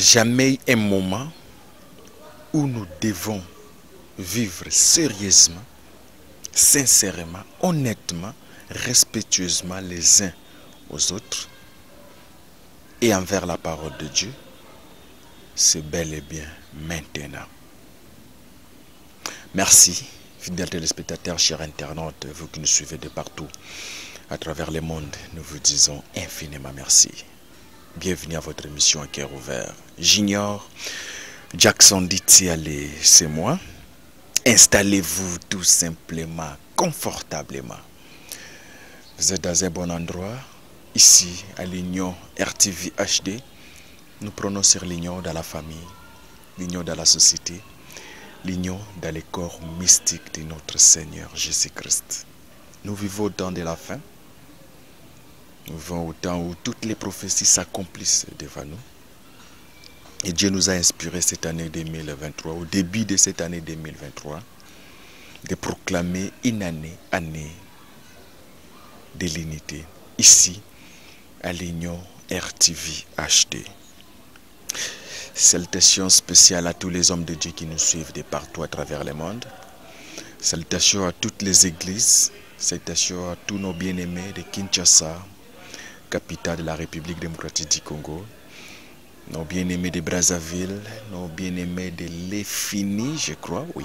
jamais eu un moment où nous devons vivre sérieusement, sincèrement, honnêtement, respectueusement les uns aux autres et envers la parole de Dieu, c'est bel et bien maintenant. Merci, fidèles téléspectateurs, chers internautes, vous qui nous suivez de partout à travers le monde, nous vous disons infiniment merci. Bienvenue à votre émission à cœur ouvert. J'ignore, Jackson dit allez, c'est moi. Installez-vous tout simplement, confortablement. Vous êtes dans un bon endroit, ici à l'Union RTV HD. Nous prenons sur l'union dans la famille, l'union dans la société, l'union dans le corps mystique de notre Seigneur Jésus-Christ. Nous vivons au temps de la fin. Nous vivons au temps où toutes les prophéties s'accomplissent devant nous. Et Dieu nous a inspiré cette année 2023, au début de cette année 2023, de proclamer une année de l'unité, ici, à l'Union RTV HD. Salutations spéciales à tous les hommes de Dieu qui nous suivent de partout à travers le monde. Salutations à toutes les églises. Salutations à tous nos bien-aimés de Kinshasa, capitale de la République démocratique du Congo. Nos bien-aimés de Brazzaville, nos bien-aimés de Léfini, je crois, oui.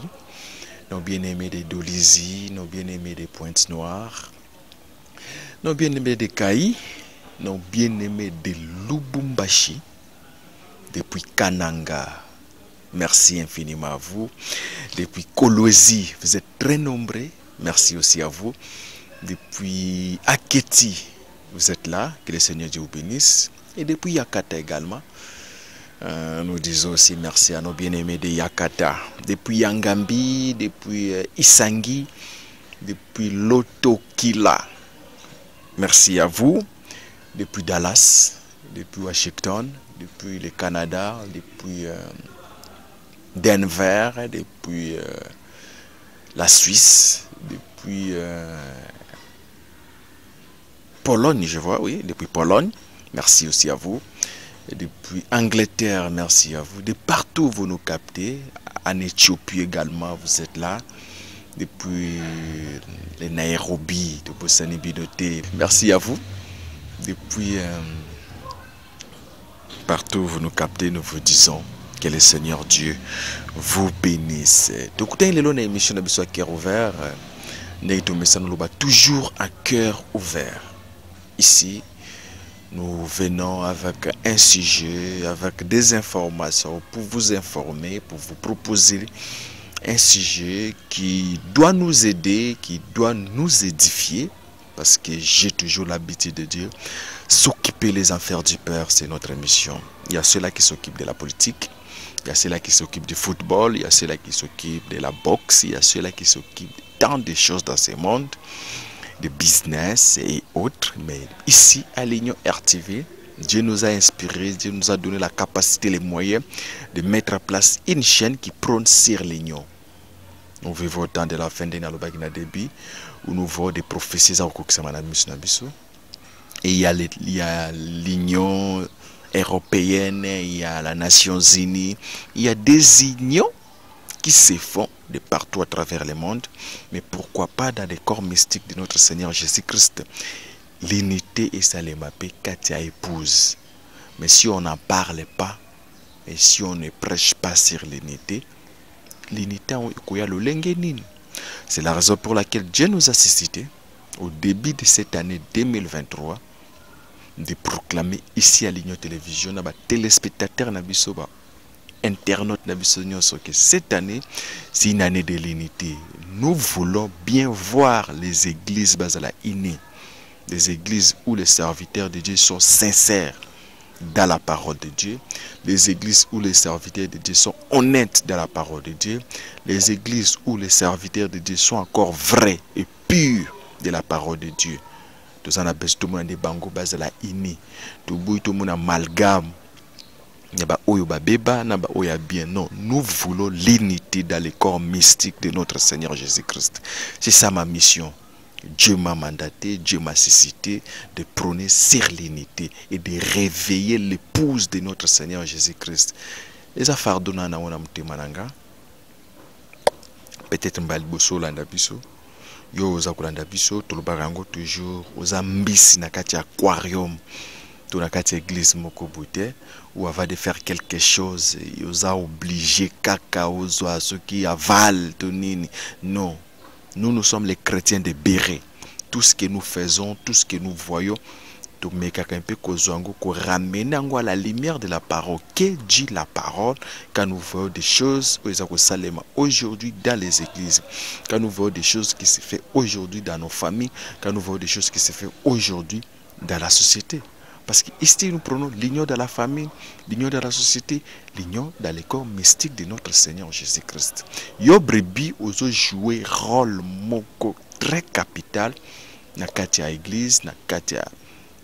Nos bien-aimés de Dolisie, nos bien-aimés de Pointe Noire. Nos bien-aimés de Kaï, nos bien-aimés de Lubumbashi, depuis Kananga. Merci infiniment à vous. Depuis Dolisie, vous êtes très nombreux. Merci aussi à vous. Depuis Aketi, vous êtes là. Que le Seigneur Dieu vous bénisse. Et depuis Yakata également. Nous disons aussi merci à nos bien-aimés de Yakata. Depuis Yangambi, depuis Isangi, depuis Lotokila. Merci à vous. Depuis Dallas, depuis Washington, depuis le Canada, depuis Denver, depuis la Suisse, depuis Pologne, je vois, oui, depuis Pologne, merci aussi à vous. Et depuis Angleterre, merci à vous. De partout, vous nous captez. En Éthiopie également, vous êtes là. Depuis les Nairobi, de Bosnie Bidoté, merci à vous. Depuis partout, vous nous captez, nous vous disons. Que le Seigneur Dieu vous bénisse. Donc, l'émission de à cœur ouvert, toujours à cœur ouvert. Ici, nous venons avec un sujet, avec des informations pour vous informer, pour vous proposer un sujet qui doit nous aider, qui doit nous édifier, parce que j'ai toujours l'habitude de dire, s'occuper des affaires du Père, c'est notre mission. Il y a ceux-là qui s'occupent de la politique. Il y a ceux-là qui s'occupent du football, il y a ceux-là qui s'occupent de la boxe, il y a ceux-là qui s'occupent de tant de choses dans ce monde, de business et autres. Mais ici, à l'Union RTV, Dieu nous a inspirés, Dieu nous a donné la capacité, les moyens de mettre en place une chaîne qui prône sur l'Union. Nous vivons au temps de la fin de l'année, où nous voyons des prophéties à Okoksamanabiso. Et il y a l'Union européenne, il y a les Nations Unies, il y a des unions qui se font de partout à travers le monde, mais pourquoi pas dans les corps mystiques de notre Seigneur Jésus-Christ. L'unité est salémapée, Katia épouse. Mais si on n'en parle pas, et si on ne prêche pas sur l'unité, l'unité, c'est la raison pour laquelle Dieu nous a suscité au début de cette année 2023, de proclamer ici à l'Union Télévision, à téléspectateurs, à internautes, que cette année, c'est une année de l'unité. Nous voulons bien voir les églises basala innées, des églises où les serviteurs de Dieu sont sincères dans la parole de Dieu, les églises où les serviteurs de Dieu sont honnêtes dans la parole de Dieu, les églises où les serviteurs de Dieu sont encore vrais et purs de la parole de Dieu. Tous en abus tout le monde des bangos bas de la ini, tout le monde amalgame. N'aba oyoba beba, n'aba oya bien. Non, nous voulons l'unité dans le corps mystique de notre Seigneur Jésus-Christ. C'est ça ma mission. Dieu m'a mandaté, Dieu m'a suscité de prôner sérénité et de réveiller l'épouse de notre Seigneur Jésus-Christ. Les affaires de Mananga, peut-être Mbaliboso Landabiso, Yo Ozakulandabiso, Tolobarango toujours, Ozambisi Nakati Aquarium, Tonakati Église Mokobute, ou avant de faire quelque chose, Yoza obligé Kaka Ozo à ceux qui avalent Tonini. Non. Nous, nous sommes les chrétiens de Béré. Tout ce que nous faisons, tout ce que nous voyons, tout ramener à la lumière de la parole. Qu'est-ce que dit la parole quand nous voyons des choses aujourd'hui dans les églises, quand nous voyons des choses qui se font aujourd'hui dans nos familles, quand nous voyons des choses qui se font aujourd'hui dans la société. Parce que ici, nous prenons l'union de la famille, l'union de la société, l'union dans le corps mystique de notre Seigneur Jésus-Christ. Yo brebis oso jouer rôle moko très capital dans la église, dans le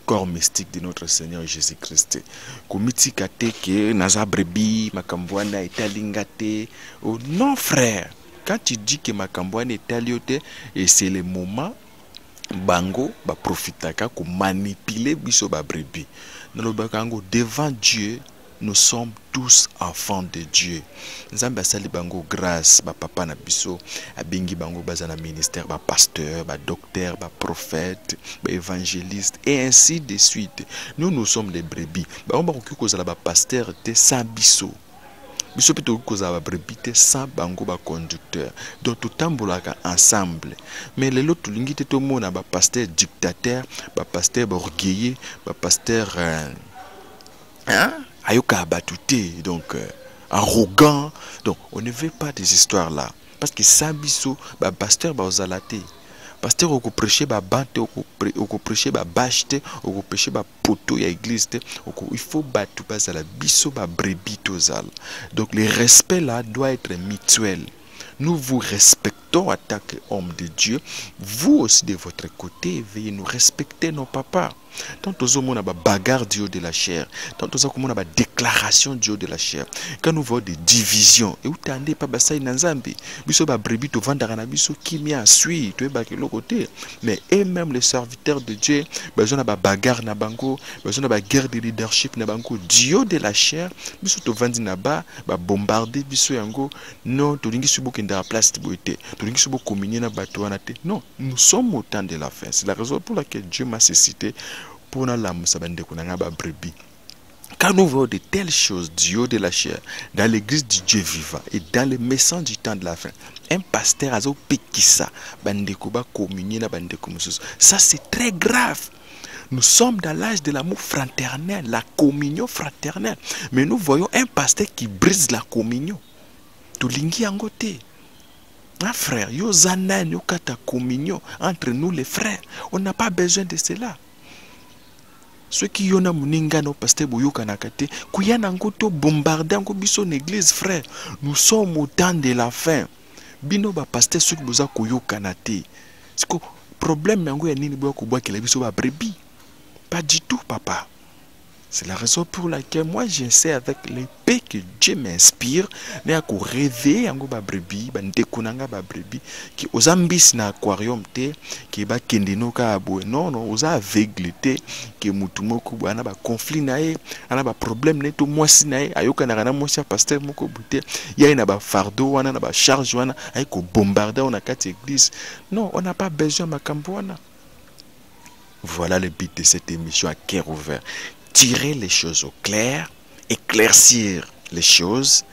corps mystique de notre Seigneur Jésus-Christ. Komiti kate ke naza brebis, makambwana etalingate. Oh non frère, quand tu dis que makambwana etaliote, et c'est le moment Bango ba profitaka ko manipuler biso ba brebis. Nalobakango devant Dieu, nous sommes tous enfants de Dieu. Nzambe asali bango grâce ba papa na biso, abengi bango bazana ministère ba pasteur, ba docteur, ba prophète, ba évangéliste et ainsi de suite. Nous sommes les brebis. Ba on ba kokozala ba pasteur te sans biso. Biso peut kokozala ba brebis te sans bango ba conducteur. Donc tout tambolaka ensemble. Mais les autres lingi te tomona ba pasteur dictateur, ba pasteur orgueilleux, ba pasteur ayoka batouté, donc arrogant. Donc on ne veut pas des histoires là, parce que ça biso ba pasteur ba ozalaté. Pasteur oko prêcher ba bante, oko prêcher ba bashte, oko prêcher ba poto ya église, il faut batou ba zala biso ba brebis tozal. Donc le respect là doit être mutuel. Nous vous respectons en tant qu'hommes de Dieu. Vous aussi de votre côté, veuillez nous respecter nos papas. Tant aux hommes, on a bagarre du haut de la chair. Tant aux hommes, on a déclaration du haut de la chair. Quand nous voyons des divisions, et vous tendez pas ça in Zambie. Biso ba brebis to vandarana biso kimia sui to ba kilo côté. Mais et même les serviteurs de Dieu, besoin na ba bagarre na bango, besoin na ba guerre de leadership na bango du haut de la chair. Biso to vandi na ba ba bombarder biso yango. Non, to lingi subo kenda la place boité. To lingi subo communier na bato anate. Non, nous sommes au temps de la fin. C'est la raison pour laquelle Dieu m'a suscité. Pour quand nous voyons de telles choses du haut de la chair, dans l'église du Dieu vivant et dans les message du temps de la fin, un pasteur a piqué ça, ça c'est très grave. Nous sommes dans l'âge de l'amour fraternel, la communion fraternelle, mais nous voyons un pasteur qui brise la communion. Tout lingi angoté. Ah frère, yozana yokata communion entre nous les frères, on n'a pas besoin de cela. Ceux qui yona muninga no pasteur boyoka nakate kuyana ngoto bombarder ngo biso l'église frère, nous sommes au temps de la fin. Bino ba pasteur ceux qui boza koyoka naté. C'est que problème nango ya nini boya kobwakela biso ba brebis. Pas du tout papa. C'est la raison pour laquelle moi j'essaie avec l'épée que Dieu m'inspire mais à ko réveiller ngo ba brebis, ba ndekonanga ba brebis qui ozambis na aquarium te qui ba kendino ka bo non oza aveuglité que mutumoko bwana ba conflit nae ana ba problème neto mwasi nae ayoka na kana mwasi pasteur moko buté ya na ba fardeau wana na ba charge wana ay ko bombarder on a quatre églises. Non, on n'a pas besoin makambo wana. Voilà le but de cette émission à cœur ouvert. Tirer les choses au clair, éclaircir les choses,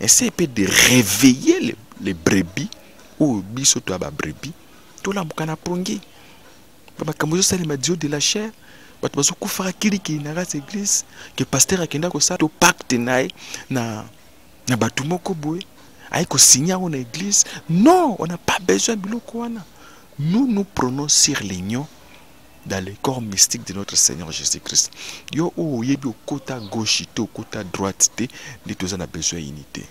essayer de réveiller les brebis, ou bisoto à brebis, tout là, mukana prongi. Papa Kamozo Salima Dio de la chair, Batbazo Koufara Kiri qui n'a pas d'église, que pasteur Akenda Kosa, au pacte naï, na Batumoko Boué, aïko signa en église. Non, on n'a pas besoin de l'okwana. Nous prenons sur l'union dans le corps mystique de notre Seigneur Jésus-Christ. Yo o yebi kota gauche to kota droite te litozana besoin unité.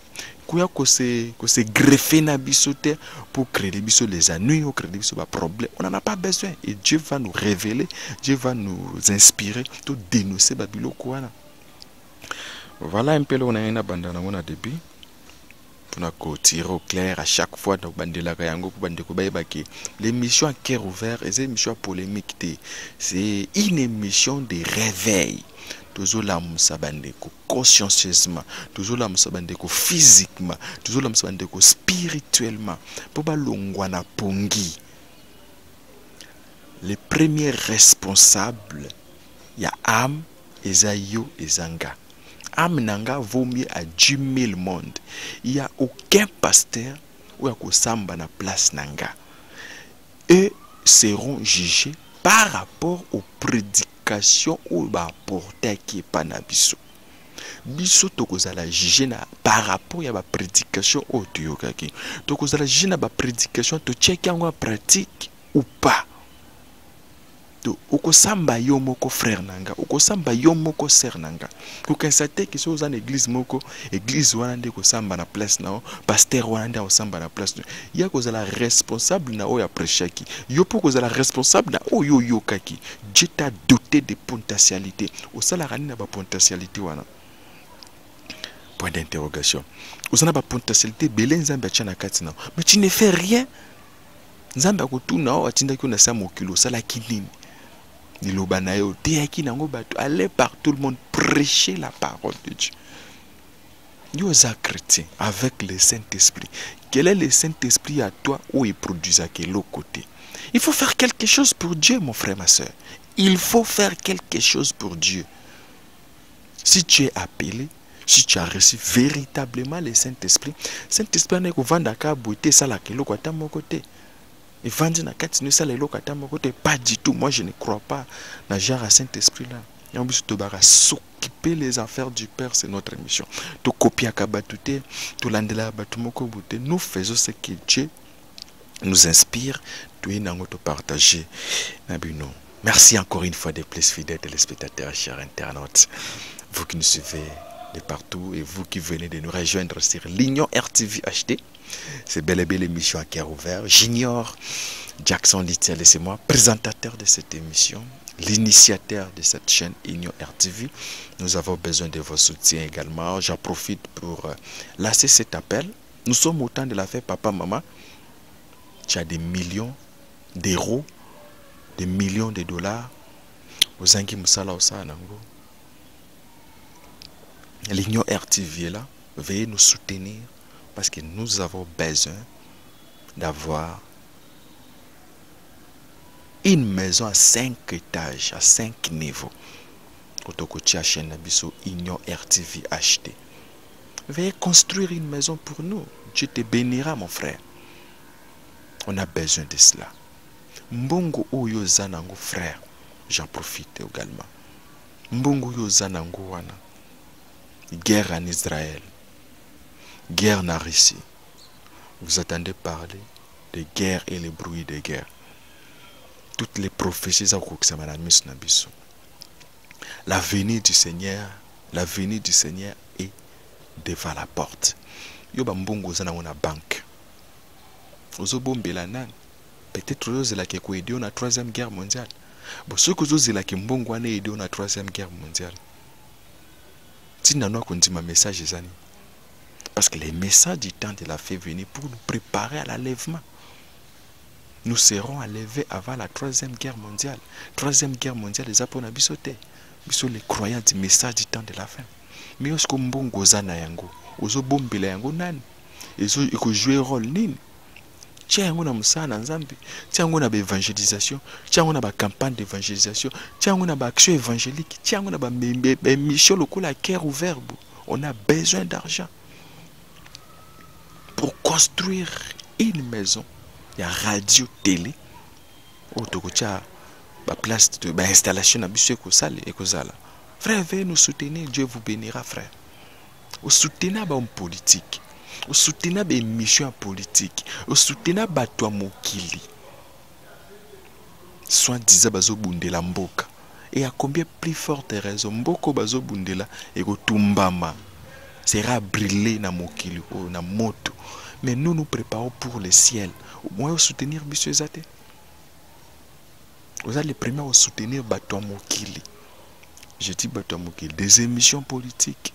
Kuya ko se greffer na biso te pour créer biso les ennuis, pour créer biso ba problème. On n'en a pas besoin et Dieu va nous révéler, Dieu va nous inspirer tout dénoncer ba biloko wana. Voilà un peu on a une abandana on a début. pour tirer au clair à chaque fois dans bandela kayango pour bandeko baibaki. L'émission à cœur ouvert et émission polémique, c'est une émission de réveil. Toujours là musabandeko consciencieusement, toujours là musabandeko physiquement, toujours là musabandeko spirituellement. Pour ba longwana pongi. Les premiers responsables, il y a Am, Esaïo et Zanga. Am Nanga vaut mieux à 10 000 mondes. Il n'y a aucun pasteur ou à Kosamba na place Nanga. Eux seront jugés par rapport aux prédications ou à porter qui est Panabiso. Biso tokozala jugé par rapport à la prédication ou Tuyokaki. Tokozala jugé na ba prédication, to checker en pratique ou pas. Okosamba yo moko frère nanga, okosamba yo moko sœur nanga. Kokensate ki so za na église moko, église wana nde kosamba na place nao, pasteur wana nde kosamba na place. Ya kozala responsable na o ya prêchaki. Yo po kozala responsable na o yo yo kaki. Dieu t'a doté de potentialité. Osala rani na ba potentialité wana. Point d'interrogation. Osana ba potentialité belen nzambe acha na kati nao. Mais tu ne fais rien. Nzambe akotuna o atinda ki na sa mokilo, sala kinini. Allez par tout le monde prêcher la parole de Dieu. Nous sommes chrétiens avec le Saint-Esprit. Quel est le Saint-Esprit à toi où il produit à quel côté? Il faut faire quelque chose pour Dieu, mon frère, ma soeur. Il faut faire quelque chose pour Dieu. Si tu es appelé, si tu as reçu véritablement le Saint-Esprit, n'est qu'au vent d'acabouté, ça la quel côté à mon côté. Et Vandina Katine Salelo Katama côté pas du tout. Moi je ne crois pas dans genre à Saint-Esprit là. Et en plus de barra s'occuper les affaires du Père, c'est notre mission. Tout copier à Kabatouté, tout l'andela Batumoko Bouté, nous faisons ce que Dieu nous inspire, tout est dans notre partager. Nabuno. Merci encore une fois des plus fidèles téléspectateurs, chers internautes. Vous qui nous suivez de partout et vous qui venez de nous rejoindre sur l'Union RTV HD. C'est bel et bien l'émission à cœur ouvert. J'ignore Jackson Littiel et c'est moi, présentateur de cette émission, l'initiateur de cette chaîne Union RTV. Nous avons besoin de vos soutiens également. J'en profite pour lancer cet appel. Nous sommes au temps de la fête, papa, maman. Tu as des millions d'euros, des millions de dollars. Ozangi Moussala Osa Anango. L'Union RTV est là. Veuillez nous soutenir. Parce que nous avons besoin d'avoir une maison à 5 étages, à 5 niveaux. Otokotia chaîne Abisso, Union RTV HD. Veuillez construire une maison pour nous. Dieu te bénira, mon frère. On a besoin de cela. Mbongo oyo zanango, frère. J'en profite également. Mbongo oyo zanango wana. Guerre en Israël. Guerre en Russie. Vous attendez parler de guerre et le bruit de guerre. Toutes les prophéties à Kouksamanamis. L'avenir du Seigneur est devant la porte. Yoba mbongo zana wana banque. Ozo bombelanan. Peut-être ozo la keko aidé on a troisième guerre mondiale. Bon, ce que ozo la ke mbongo wana aidé on a troisième guerre mondiale. Tina no kondi ma message zani. Parce que les messages du temps de la fête venir pour nous préparer à l'enlèvement. Nous serons enlevés avant la troisième guerre mondiale. Troisième guerre mondiale, les apôtres sont les croyants du message du temps de la fin. Mais est-ce qu'on a na yango, ozo bombela yango nan, ezo iko jouer rôle nin. Tia yango na musana nzambi, tia yango na évangélisation, tia yango na ba campagne d'évangélisation, tia yango na ba action évangélique, tia yango na ba mission lokola cœur ouvert. On a besoin d'argent. Pour construire une maison, il y a radio, télé, place de installation frère, veuillez nous soutenir, Dieu vous bénira, frère. Vous soutenez un politique, vous soutenez une mission politique, vous soutenez un bateau mokili. Soit disant bazo bundela mboka. Et à combien plus forte raison, mboko bazo bundela et gotumbama sera brûlé dans mokili, dans moto. Mais nous nous préparons pour le ciel. Au moins, au soutenir M. Zate. Vous êtes les premiers à soutenir Bato Mokili. Je dis Bato Mokili. Des émissions politiques,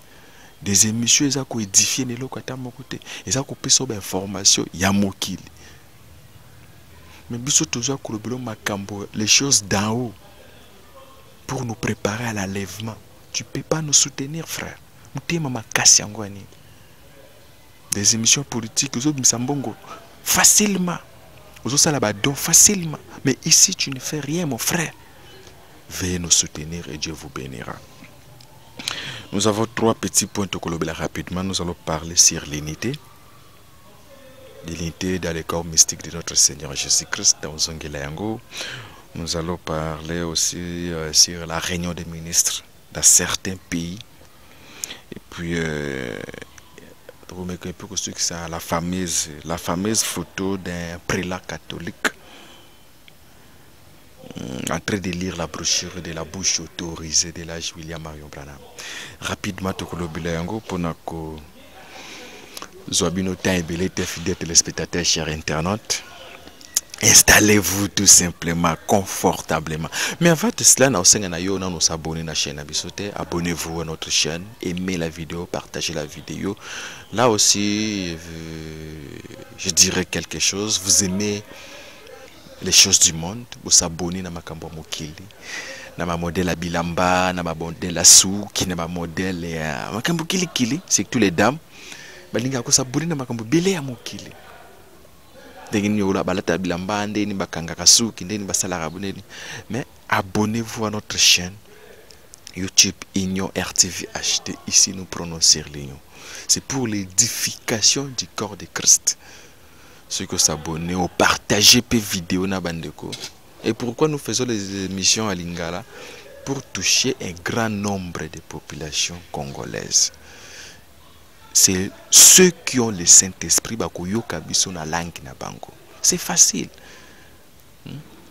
des émissions ils ont édifié les locaux à mon côté, ils ont coupé sur l'information, il y a moquille. Mais bisous toujours courbelon macambo, les choses d'en haut pour nous préparer à l'enlèvement. Tu peux pas nous soutenir, frère. Des émissions politiques, ils ont mis bongo facilement, ils ont ça là-bas donc facilement. Mais ici tu ne fais rien, mon frère. Veuillez nous soutenir et Dieu vous bénira. Nous avons trois petits points de colobela rapidement. Nous allons parler sur l'unité. L'unité dans le corps mystique de notre Seigneur Jésus-Christ dans Zongelayango. Nous allons parler aussi sur la réunion des ministres dans certains pays. Et puis, la fameuse photo d'un prélat catholique en train de lire la brochure de la bouche autorisée de l'âge William Marrion Branham. Rapidement, pour Zouabino Taïbélé, fidèles téléspectateurs, chers internautes, installez-vous tout simplement, confortablement. Mais avant de cela, nous abonnez à la chaîne. Abonnez-vous à notre chaîne, aimez la vidéo, partagez la vidéo. Là aussi, je dirais quelque chose. Vous aimez les choses du monde, vous abonnez à ma cambo mokili, à ma modèle à Bilamba, à ma modèle à Souki, à ma modèle à ma cambo kili kili, c'est toutes les dames. Balinga vous abonnez à ma cambo bilé à mokili. Dengini oula balata Bilamba, ndeni bakanga kasuki, ndeni basala raboneni. Mais abonnez-vous à notre chaîne YouTube Union RTV HD. Ici nous prononçons l'union. C'est pour l'édification du corps de Christ. Ceux qui s'abonnent, ont partagé les vidéos na bandeko. Et pourquoi nous faisons les émissions à Lingala? Pour toucher un grand nombre de populations congolaises. C'est ceux qui ont le Saint-Esprit qui la langue na bango. C'est facile.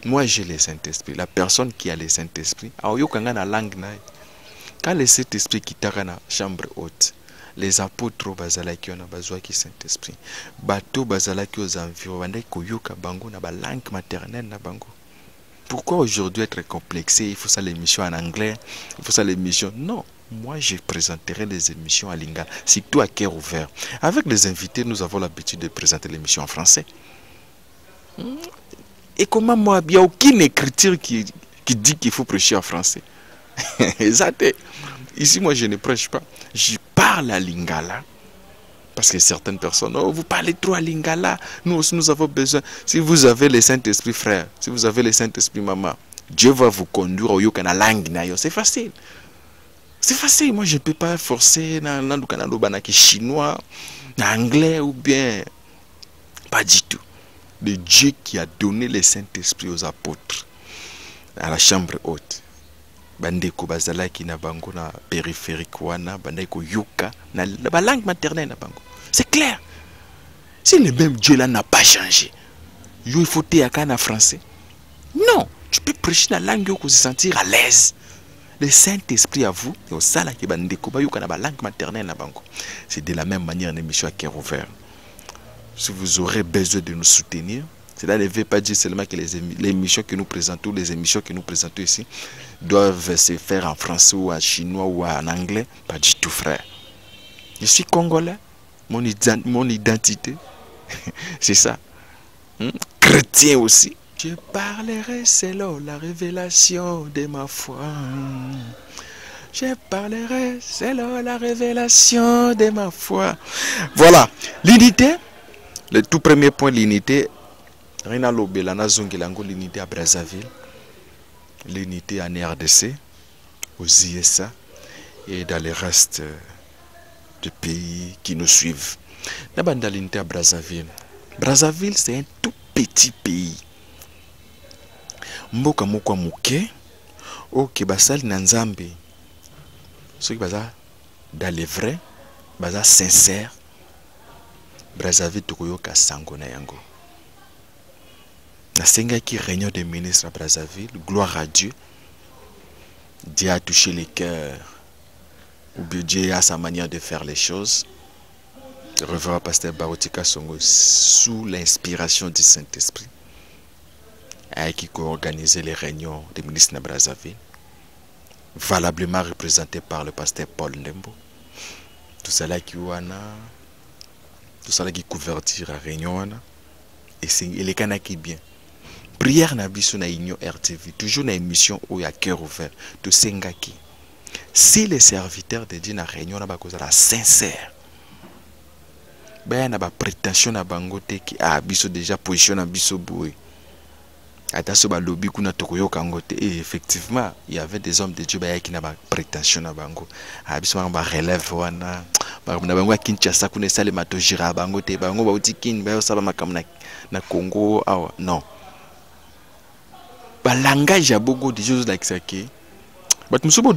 Moi j'ai le Saint-Esprit. La personne qui a le Saint-Esprit, la langue na. Quand le Saint-Esprit qui t'a na chambre haute. Les apôtres bazalaki on a besoin qui Saint-Esprit. Bato bazalaki aux environnés koyoka bango na ba langue maternelle na bango. Pourquoi aujourd'hui être complexé, il faut ça l'émission en anglais, il faut ça l'émission. Non, moi je présenterai les émissions à Lingala, surtout à cœur ouvert. Avec les invités, nous avons l'habitude de présenter l'émission en français. Et comment moi, il n'y a aucune écriture qui dit qu'il faut prêcher en français. Ici, moi, je ne prêche pas. Je parle à Lingala. Parce que certaines personnes, oh, vous parlez trop à Lingala. Nous aussi, nous avons besoin. Si vous avez le Saint-Esprit, frère, si vous avez le Saint-Esprit, maman, Dieu va vous conduire au Yokana langue. C'est facile. C'est facile. Moi, je ne peux pas forcer. Je chinois, anglais ou bien. Pas du tout. Le Dieu qui a donné le Saint-Esprit aux apôtres, à la chambre haute. Bandeko bazala ki na bango na périphérique wana bandeko yuka na la langue maternelle na bango. C'est clair. Si le même Dieu là n'a pas changé. Yo il faut te akana français. Non, tu peux prêcher la langue yo ko se sentir à l'aise. Le Saint-Esprit à vous et au sala ki bandeko ba yuka na ba langue maternelle na bango. C'est de la même manière l'émission à cœur ouvert. Si vous aurez besoin de nous soutenir, cela ne veut pas dire seulement que les émissions que nous présentons, les émissions que nous présentons ici, doivent se faire en français ou en chinois ou en anglais. Pas du tout, frère. Je suis congolais. Mon identité, c'est ça. Chrétien aussi. Je parlerai selon la révélation de ma foi. Je parlerai selon la révélation de ma foi. Voilà. L'unité, le tout premier point, l'unité. Rina Lobela, l'unité à Brazzaville, l'unité en RDC, aux ISA et dans les restes des pays qui nous suivent. D'abord dans l'unité à Brazzaville. Brazzaville, c'est un tout petit pays. Mboka moko muke, ok basali na Nzambe. Ceux qui baza dans les vrais, baza sincères. Brazzaville tokoyoka sango na yango. La Senga qui réunion des ministres à Brazzaville, gloire à Dieu. Dieu a touché les cœurs. Ou bien Dieu a sa manière de faire les choses. Le reverend pasteur Baruti Kasongo, sous l'inspiration du Saint-Esprit, a qui co-organisé les réunions des ministres à Brazzaville, valablement représenté par le pasteur Paul Ndembo. tozalaki wana, tozalaki couverture à réunion wana, et c'est les kanaki bien. Prière na biso na Union RTV, toujours na émission où il y a cœur ouvert, to sengaki. Si les serviteurs de Dieu na réunion na bakozala sincère, ben na ba prétention na bangote ki a biso déjà position na biso boy. Ata so ba lobby kuna tokoyoka ngote et effectivement, il y avait des hommes de Dieu ba qui na ba prétention na bango. A biso ba relève wana, ba na bango Kinshasa kuna sale matojira bangote, bango ba utikin ba sala makam na Congo awa non. Le langage à beaucoup de choses like ça qui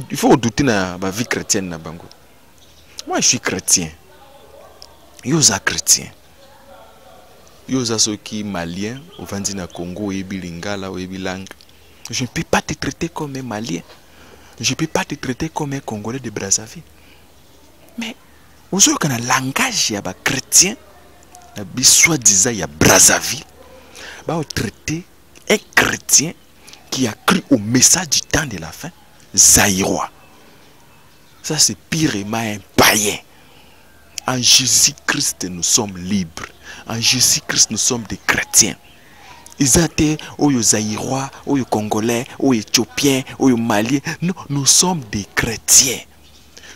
il faut douter na la vie chrétienne na bango. Moi je suis chrétien, yosa chrétien, yosa ceux qui malien au Vandina Congo et bilingala ou bilang, je ne peux pas te traiter comme un malien, je ne peux pas te traiter comme un Congolais de Brazzaville. Mais on sait que le langage à bas chrétien la biswa disant il y a Brazzaville bah on traiter un chrétien qui a cru au message du temps de la fin, Zaïrois. Ça c'est purement un païen. En Jésus-Christ nous sommes libres. En Jésus-Christ nous sommes des chrétiens. Ils étaient aux Zaïrois, aux Congolais, aux Éthiopiens, aux Maliens. Nous sommes des chrétiens.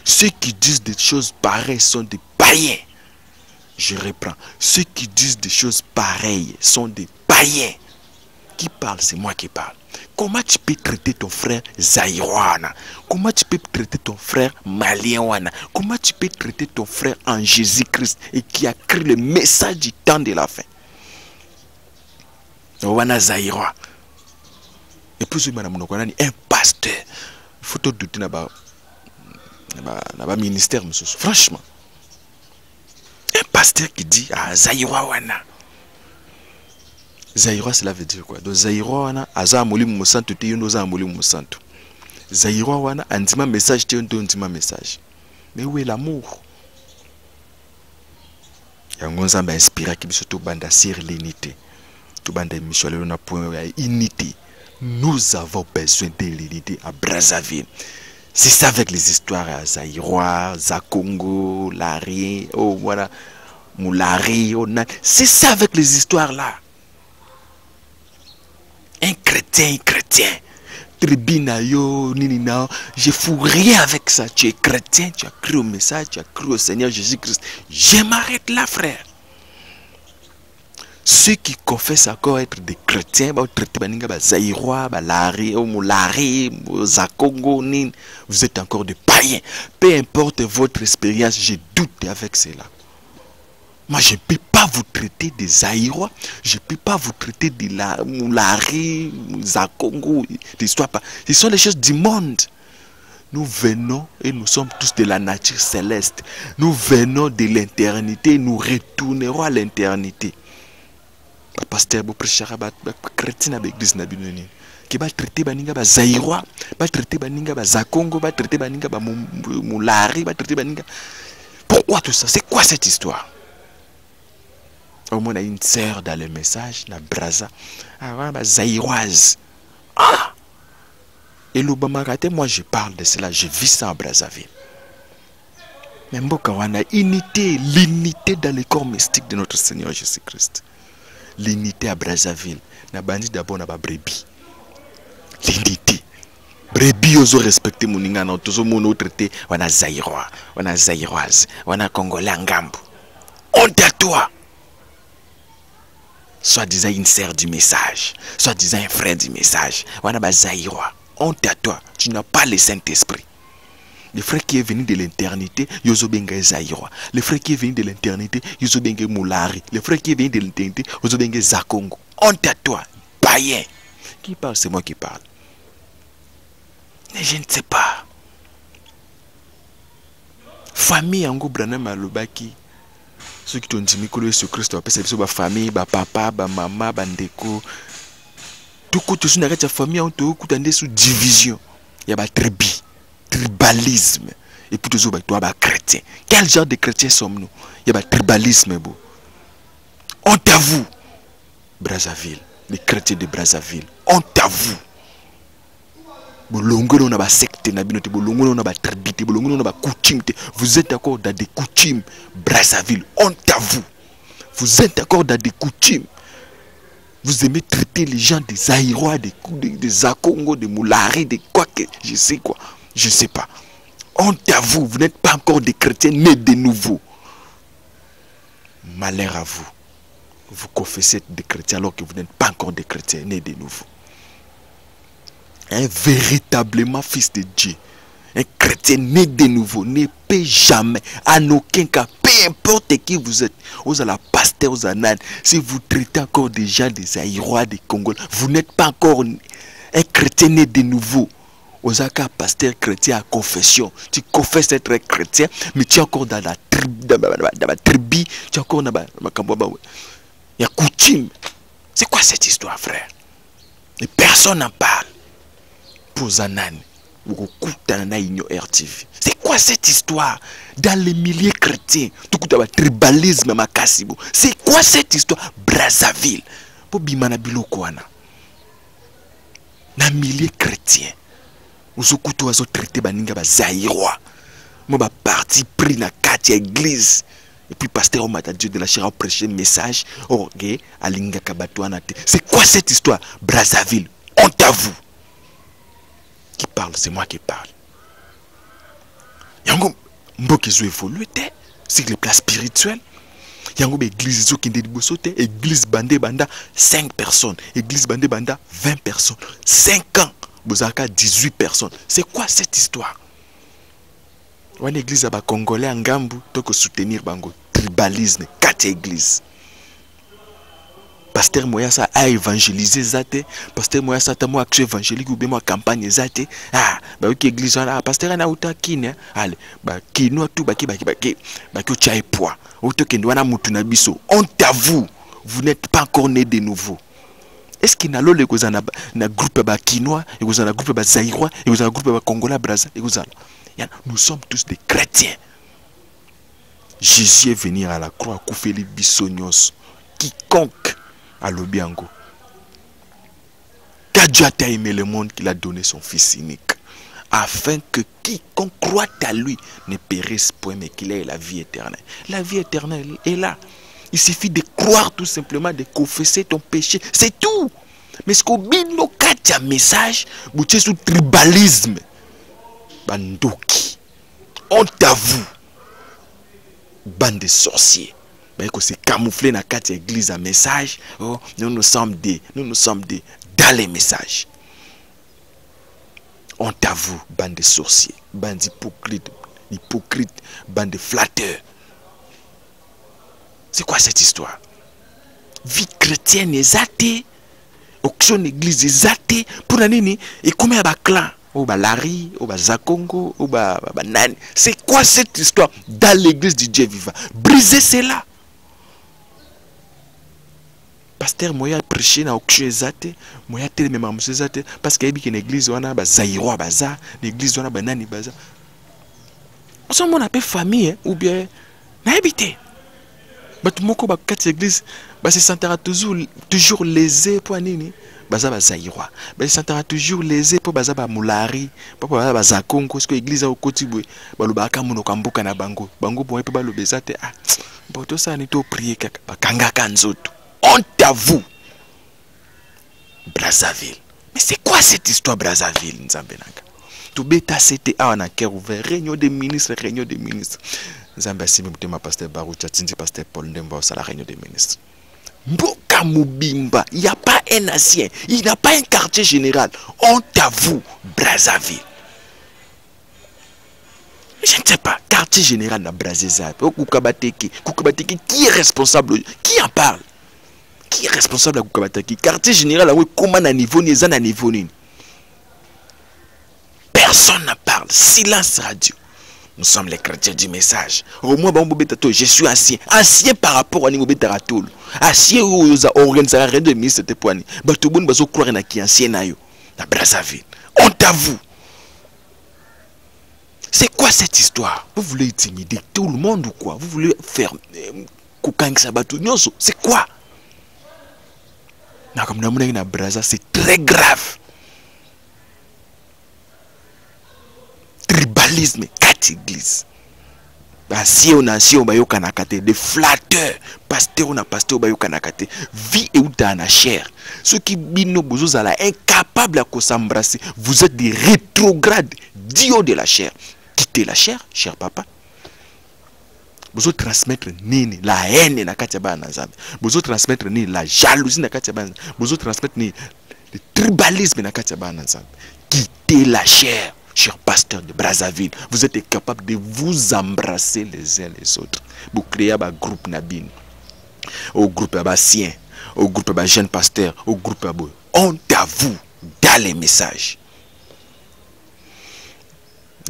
Ceux qui disent des choses pareilles sont des païens. Je reprends. Ceux qui disent des choses pareilles sont des païens. Qui parle, c'est moi qui parle. Comment tu peux traiter ton frère Zaïwana? Comment tu peux traiter ton frère Malienwana? Comment tu peux traiter ton frère en Jésus-Christ et qui a créé le message du temps de la fin? Wana Zaïrois. Et puis je me dis, un pasteur. Il faut te douter dans le ministère, franchement. Un pasteur qui dit à Zaïwana. Zaïrois, cela veut dire quoi? Donc Zaïrois, aza amoli musantu te yondo za amoli musantu. Zaïrois wana andima message te yondo andima message. Mais où est l'amour? Yango nzamba inspira ki biso to banda sur l'unité. To banda émission lelo na point ya unité. Nous avons besoin de l'unité à Brazzaville. C'est ça avec les histoires à Zaïrois, Zakongo, Lari, oh voilà, Moulari, oh na. C'est ça avec les histoires là. Un chrétien, tribinayo, ninina, je fous rien avec ça. Tu es chrétien, tu as cru au message, tu as cru au Seigneur Jésus-Christ. Je m'arrête là, frère. Ceux qui confessent encore être des chrétiens, vous êtes encore des païens. Peu importe votre expérience, je doute avec cela. Moi, je ne peux pas vous traiter des Zaïrois, je ne peux pas vous traiter de la Moulari, Zakongo, d'histoire. Ce sont les choses du monde. Nous venons et nous sommes tous de la nature céleste. Nous venons de l'éternité, nous retournerons à l'éternité. Le pasteur, le prêcheur, le chrétien avec l'église, qui va traiter les Zaïrois, va traiter les Zakongo, va traiter les Moulari, va traiter les... Pourquoi tout ça? C'est quoi cette histoire? Au moins, on a une sœur dans le message, la Braza. Ah, Zaïroise. Ah! Et l'Obamakate, moi, je parle de cela. Je vis ça en Brazzaville. Mais on a unité, l'unité dans le corps mystique de notre Seigneur Jésus-Christ. L'unité à Brazzaville. Na bandi d'abord, na ba brebis. L'unité. Brebis, oso respecter mon ingénieur. Tous mon autre été, on a Zaïrois, on a Zaïroise, on a Congolais en Gambo. Honte à toi! Soit disant une sœur du message, soit disant un frère du message. Honte à toi, tu n'as pas le Saint-Esprit. Le frère qui est venu de l'éternité, Yozobenga Zaïrois. Le frère qui est venu de l'éternité, Yozobenga Moulari. Le frère qui est venu de l'éternité, Yozobenga Zakongo. Honte à toi, païen. Qui parle? C'est moi qui parle. Mais je ne sais pas. Famille Yango Branham Alobaki. Ceux qui t'ont dit que le Christ a perçu ma famille, ma papa, ma maman, ma déco. Tout coup, tu es une famille, on te coûte en dessous division. Il y a ma tribu, tribalisme. Et puis, tu es un chrétien. Quel genre de chrétien sommes-nous? Il y a un tribalisme. Honte à vous, Brazzaville, les chrétiens de Brazzaville. Honte à vous. Vous êtes encore dans des coutumes, Brazzaville, honte à vous. Vous êtes encore dans des coutumes. Vous aimez traiter les gens des Aïrois, des Zakongo, des Moulari, des quoi que je sais quoi. Je sais pas. Honte à vous, vous n'êtes pas encore des chrétiens nés de nouveau. Malheur à vous. Vous confessez être des chrétiens alors que vous n'êtes pas encore des chrétiens nés de nouveau. Un véritablement fils de Dieu, un chrétien né de nouveau, ne peut jamais, en aucun cas, peu importe qui vous êtes, vous allez pasteur, vous allez, si vous traitez encore des gens, des Aïrois, des Congolais, vous n'êtes pas encore un chrétien né de nouveau. Vous êtes un pasteur chrétien à confession. Tu confesses être un chrétien, mais tu es encore dans la tribu, tu es encore dans la coutume. C'est quoi cette histoire, frère? Et personne n'en parle. C'est quoi cette histoire? Dans les milliers chrétiens, tribalisme, c'est quoi cette histoire? Brazzaville, pour bimanabilo koana. Dans milliers chrétiens, vous avez traité baninga ba Zaïrois. Moi ba parti pris na quatre églises et puis pasteur Omata Dieu de la chair a prêché un message. OK, alinga kabatwana. C'est quoi cette histoire? Brazzaville, honte à vous. Qui parle, c'est moi qui parle. Il y a un peu qui évolue, c'est le plan spirituel. Il y a une église qui est débossotée, église bandé banda 5 personnes, église bandé banda 20 personnes, 5 ans, Bozaka 18 personnes. C'est quoi cette histoire? Il y a une église à Congolais en Gambou, tant que soutenir bango tribalisme, 4 églises. Pasteur Moyasa a évangélisé Zate, pasteur Moyasa a moi action évangélique ou bien moi campagne Zate. Ah, bah ok église là, pasteur ana outa kine, allez, bah kino tout bah que tu as poids. Outo kendwana mutuna biso. Honte à vous, vous n'êtes pas encore né de nouveau. Est-ce qu'il n'allo le kozana na groupe ba kinois, et kozana groupe ba zaïrois, et kozana groupe ba congolais brazza, et kozana. Nous sommes tous des chrétiens. Jésus est venu à la croix koufeli bisonios. Quiconque à l'Obiango. Car Dieu a aimé le monde qu'il a donné son fils unique, afin que quiconque croit à lui ne périsse point, mais qu'il ait la vie éternelle. La vie éternelle est là. Il suffit de croire tout simplement, de confesser ton péché. C'est tout. Mais ce qu'on dit, c'est un message, c'est sous tribalisme. Bandoki. Honte à vous. Bande de sorciers. Que c'est camouflé dans quatre églises à message. Oh, nous sommes des dans les messages. On t'avoue, bande de sorciers, bande d'hypocrites, bande de flatteurs. C'est quoi cette histoire? Vie chrétienne est athée, auction église est athée. Pour l'année, et combien de clans? Oh, bah Larry, oh, bah Zakongo, oh, bah Nani. C'est quoi cette histoire dans l'église du Dieu vivant? Brisez cela. Pasteur Moya prêché na okshé zate, Moya télé même amuse zate parce qu'il y a une église wana ba Zaïrois baza, l'église wana ba Nani baza. On s'en mon appelle famille ou bien na habité. Ba tumoko ba quatre églises, ba se sentira toujours lésé pour nini baza ba Zaïrois. Ba se sentira toujours lésé pour baza ba Moulari, pour baza ba Zakongo parce que l'église a okotibwe, ba lobaka monoko mboka na bango. Bango bon pe ba lobezate ah. Ba to sa ni to prier kaka ba kanga kanzoto. Honte à vous, Brazzaville. Mais c'est quoi cette histoire, Brazzaville, Nzambenaka? Tout bêta, c'était à un cœur ouvert, réunion des ministres, réunion des ministres. Nzambassi, ma pasteur Baruti, pasteur Paul Ndembo, ça la réunion des ministres. Mboka Mubimba, il n'y a pas un ancien, il n'y a pas un quartier général. Honte à vous, Brazzaville. Je ne sais pas, quartier général de Brazzaville. Koukabateki, qui est responsable? Qui en parle? Qui est responsable de Koukabataki? Quartier général, comment à niveau ni à niveau ni. Personne n'en parle. Silence radio. Nous sommes les chrétiens du message. Au moins, je suis ancien. Ancien par rapport à Nibobé Taratoul. Ancien où nous avons organisé la réunion de ministre de Poani. Tout le monde va croire à qui ancien na yo. La Brazzaville. Honte à vous. C'est quoi cette histoire? Vous voulez intimider tout le monde ou quoi? Vous voulez faire Koukang Sabatou Nyonso? C'est quoi? C'est très grave. églises, mais 4 églises. Si on a si on bayo kanakate, des flatteurs, pasteur on a pasteur bayo kanakate, vie et outa na chair. Ceux qui bino bozozala incapables à s'embrasser, vous êtes des rétrogrades, dieux de la chair. Quittez la chair, cher papa. Vous transmettre ni la haine na katiaba nazambe. Vous transmettre ni la jalousie na katiaba. Vous transmettre ni le tribalisme na katiaba nazambe. Quittez la chair. Cher pasteur de Brazzaville, vous êtes capable de vous embrasser les uns les autres. Vous créez un groupe Nabin, un groupe Abassien, un groupe de jeunes pasteurs, un groupe Abou. Honte à vous dans les messages.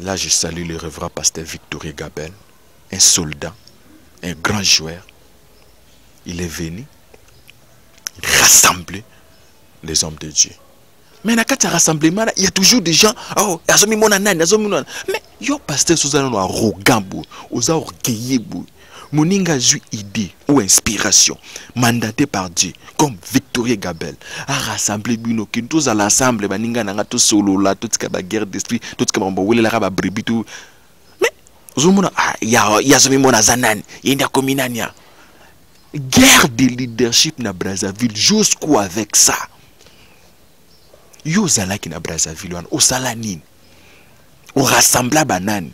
Là, je salue le révérend pasteur Victorie Gabel, un soldat, un grand joueur. Il est venu rassembler les hommes de Dieu. Mais dans le rassemblement, il y a toujours des gens. Oh, mais yo pasteur Suzanne arrogant, aux orgueilleux, moninga eu idée ou inspiration mandaté par Dieu, comme Victorie Gabel, à rassembler bino qui tous à l'assemblée, baninga nanga tous solo là, tous qui a guerre d'esprit, tous qui ont boulé la raba bribi tout. Mais zomona ya zomona zanan, yenda kominania. Guerre de leadership na Brazzaville jusqu'où avec ça. Yo zala ki na Brazzaville wana o sala nini o rassembla banani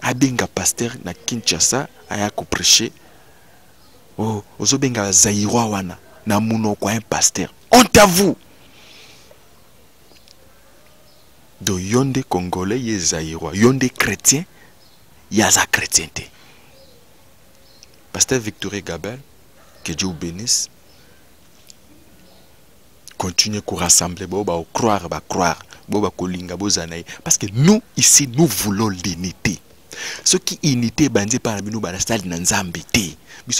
abenga pasteur na Kinshasa aya ko prêcher o ozo benga zairwa wana na muno kwa un pasteur honte à vous do yonde congolais ye zairwa yonde chrétien ya za chrétienté pasteur Victorie Gabel que Dieu bénisse. Continuez à rassembler, à croire, parce que nous, ici, nous voulons l'unité. Ceux qui unité, bandit par nous, dans la Zambie, mais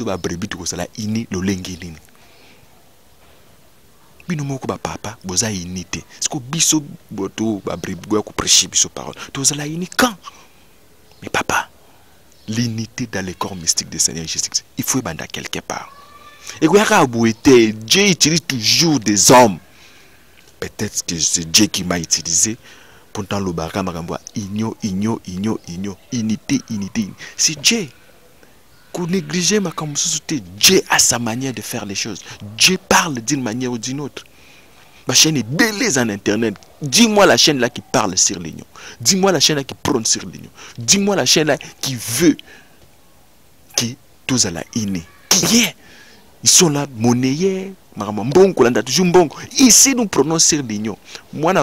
papa, l'unité dans le corps mystique du Seigneur Jésus, il faut y aller quelque part. Et Dieu utilise toujours des hommes. Peut-être que c'est Dieu qui m'a utilisé. Pourtant, le barama renvoie unité, unité. C'est Dieu. Qu'on négligeait, ma comme Dieu a sa manière de faire les choses. Dieu parle d'une manière ou d'une autre. Ma chaîne est délaissée en internet. Dis-moi la chaîne là qui parle sur l'union. Dis-moi la chaîne là qui prône sur l'union. Dis-moi la chaîne là qui veut qui tous à la iné. Qui est? Ils sont là, monnayés, ici nous prononçons l'union. Moi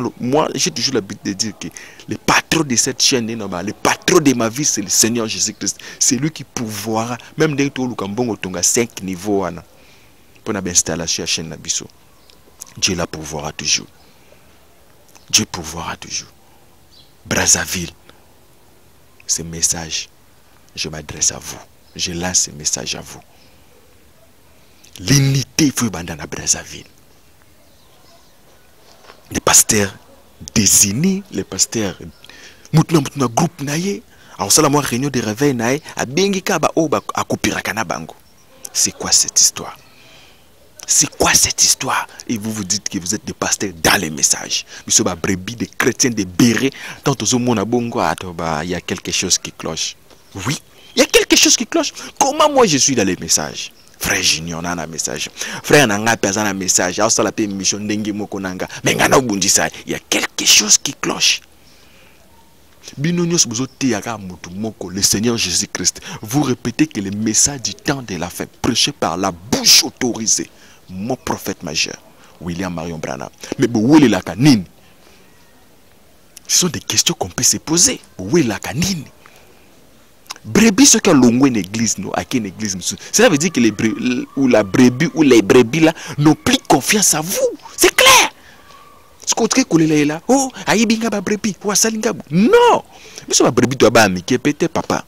j'ai toujours l'habitude de dire que le patron de cette chaîne, le patron de ma vie, c'est le Seigneur Jésus-Christ. C'est lui qui pourvoira, même dans le Cambon, on a 5 niveaux. Pour installer la chaîne Nabiso, Dieu la pourvoira toujours. Dieu pourvoira toujours. Brazzaville, ce message, je m'adresse à vous. Je lance ce message à vous. L'unité, il faut dans la Brazzaville. Les pasteurs désignés, les pasteurs. Moutna moutna groupe naie. Alors ça la moi réunion de réveil naie. A bengika ba oba a coupira kanabango. C'est quoi cette histoire? C'est quoi cette histoire? Et vous vous dites que vous êtes des pasteurs dans les messages. Monsieur ba brebis des chrétiens des bérets. Tant au monde a bongo atoba il y a quelque chose qui cloche. Oui, il y a quelque chose qui cloche. Comment moi je suis dans les messages? Frère Junior, on a un message. Frère Nanga, personne a un message. Alors ça la paix mission dengue mokonanga. Mais ngana ubundi ça, il y a quelque chose qui cloche. Binonios buzote yaka mutu moko le Seigneur Jésus-Christ. Vous répétez que le message du temps de la fin prêché par la bouche autorisée, mon prophète majeur, William Marrion Branham. Mais où est la canine? Ce sont des questions qu'on peut se poser. Où est la canine? Brebis, ce qui a longué l'église, cela veut dire que les brebis, ou la brebis ou les brebis là n'ont plus confiance à vous. C'est clair. Ce qu'on te dit là, oh, aïbinga ba brebis, ou asalinga. Non. Mais ce brebis doit ba amike, pété papa.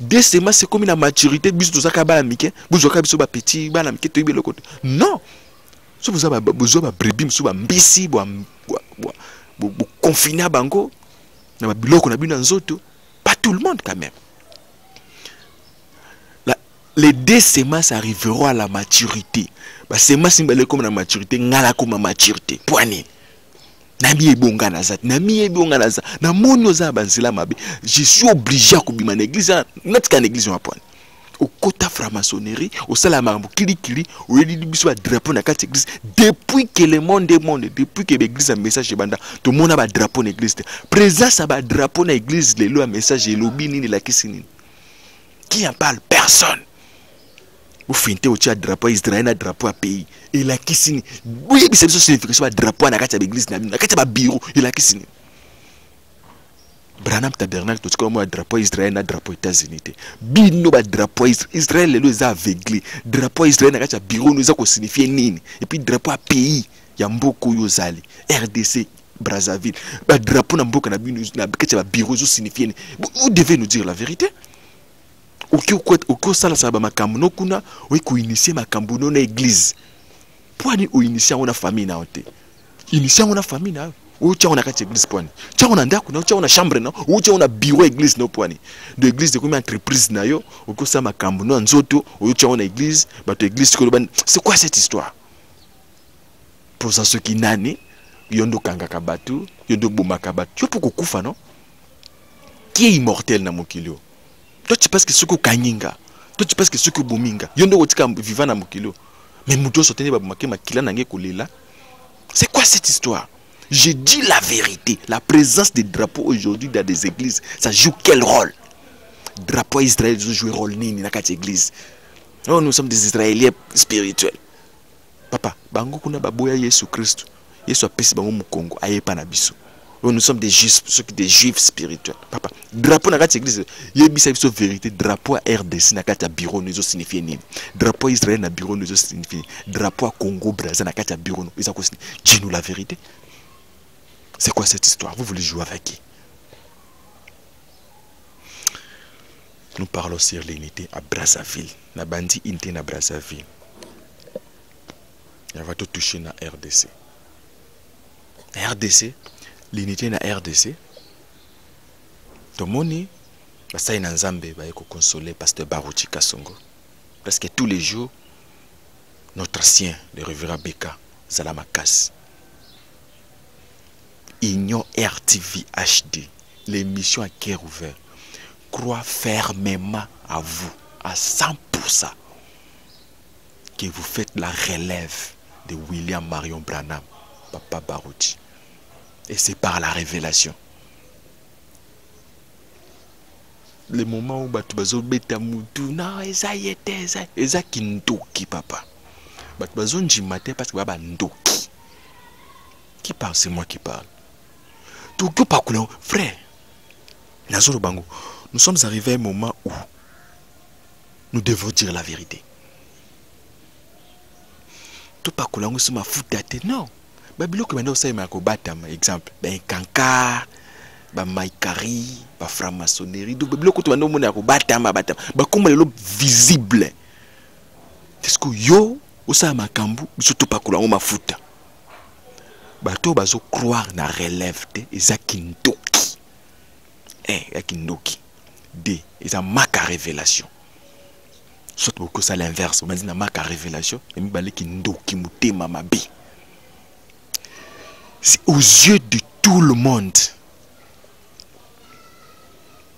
Dès ce moment, c'est comme la maturité, bis doza ka ba amike, buzoka biso ba petit, ba amike toibe le côté. Non. Si vous avez ba brebis, vous ba mbisi, bo confina bango, na ba biloko na bino nzoto, pas tout le monde quand même. Les 2 semences arriveront à la maturité. Bah, semences, c'est comme la maturité, ngala comme la maturité. Poignée. Je suis obligé à l'église. Au quota franc-maçonnerie, au salamambo, kili, au élibiso à drapeau na quatre églises, depuis que le monde est monde, depuis que l'église a un message, tout le monde a un drapeau dans l'église. Présence à un drapeau dans l'église, les lois, message, les lobbies, ni la kissini. Qui en parle? Personne. Vous finissez au tchad drapeau israélien, un drapeau à pays. Et la kissini. Oui, mais c'est une signification à drapeau dans l'église, dans le bureau, et la kissini. BRANHAM TABERNACLE, tout comme moi, drapeau israélien, un drapeau États-Unis. Bino, drapeau israélien, les aveuglés. Drapeau israélien, un bureau, nous a signifié nini. Et puis, drapeau pays, il y a beaucoup de gens. RDC, Brazzaville. Drapeau, un bureau, nous signifié nini. Vous devez nous dire la vérité. Au sala saba makambo, kuna, ou initié makambo, non église. Pourquoi nous initié on a famille na ote? Initié on a famille na. Ou tu as une église pointe. Tu as une chambre, tu as une chambre, ou tu as un bureau église no pointe. De l'église de combien d'entreprises na yo, ou que ça ma cambo no nzoto, ou tu as une église, bah tu église koloban. C'est quoi cette histoire? Pour ça ceux qui nani, yondo kanga kabatu, yondo boma kabatu. Tu as pourquoi kufa non? Qui est immortel na mokilio? Toi tu penses que ceux qui kanyinga, toi tu penses que ceux qui bominga, yondo otika vivant na mokilio. Mais mudo sotene ba bomake makila nange kolela. C'est quoi cette histoire? Je dis la vérité. La présence des drapeaux aujourd'hui dans des églises, ça joue quel rôle? Drapeau israélien joue un rôle dans les églises. Oh, nous sommes des Israéliens spirituels. Papa, bango kuna baboya Yesu Christ. Yesu apesi bango mu Congo, ayepa na biso. Oh, nous sommes des juifs, ceux qui des juifs spirituels. Papa, drapeau dans les églises, yebisa biso vérité. Drapeau RDC na kata bureau nous signifie nini? Drapeau israélien na bureau nous signifie nini? Drapeau Congo Brazzaville na kata bureau nous signifie nini? Dis-nous la vérité. C'est quoi cette histoire? Vous voulez jouer avec qui? Nous parlons sur l'unité à Brazzaville. La bandit unité à Brazzaville. Il va tout toucher dans la RDC. La RDC, l'unité dans la RDC. Tout le monde, ça y est, Nzambe va consoler pasteur Baruti Kasongo. Parce que tous les jours, notre ancien, le révérend Beka, Zalamakas, Union RTV HD, l'émission à cœur ouvert, croit fermement à vous, à 100%, que vous faites la relève de William Marrion Branham, Papa Baruti. Et c'est par la révélation. Le moment où Batubazo beta moutou, non, ça y est, et ça qui n'doki, papa. Batubazo n'jimate parce que Baba n'doki. Qui parle? C'est moi qui parle. Frère, nous sommes arrivés à un moment où nous devons dire la vérité. Tout pas nous sommes à foutre la tête. Non. Exemple, un cancard, un maïkari, un franc-maçonnerie. Visible. Parce que yo, au sein de ma cambo, surtout pas que nous foutre. Bato bazo croire na relève te eza kindoki. Eh, kindoki. D, eza maka révélation. Soit beaucoup ça l'inverse, on m'a dit na maka révélation, et mi balé kindoki mutema mabi. C'est aux yeux de tout le monde.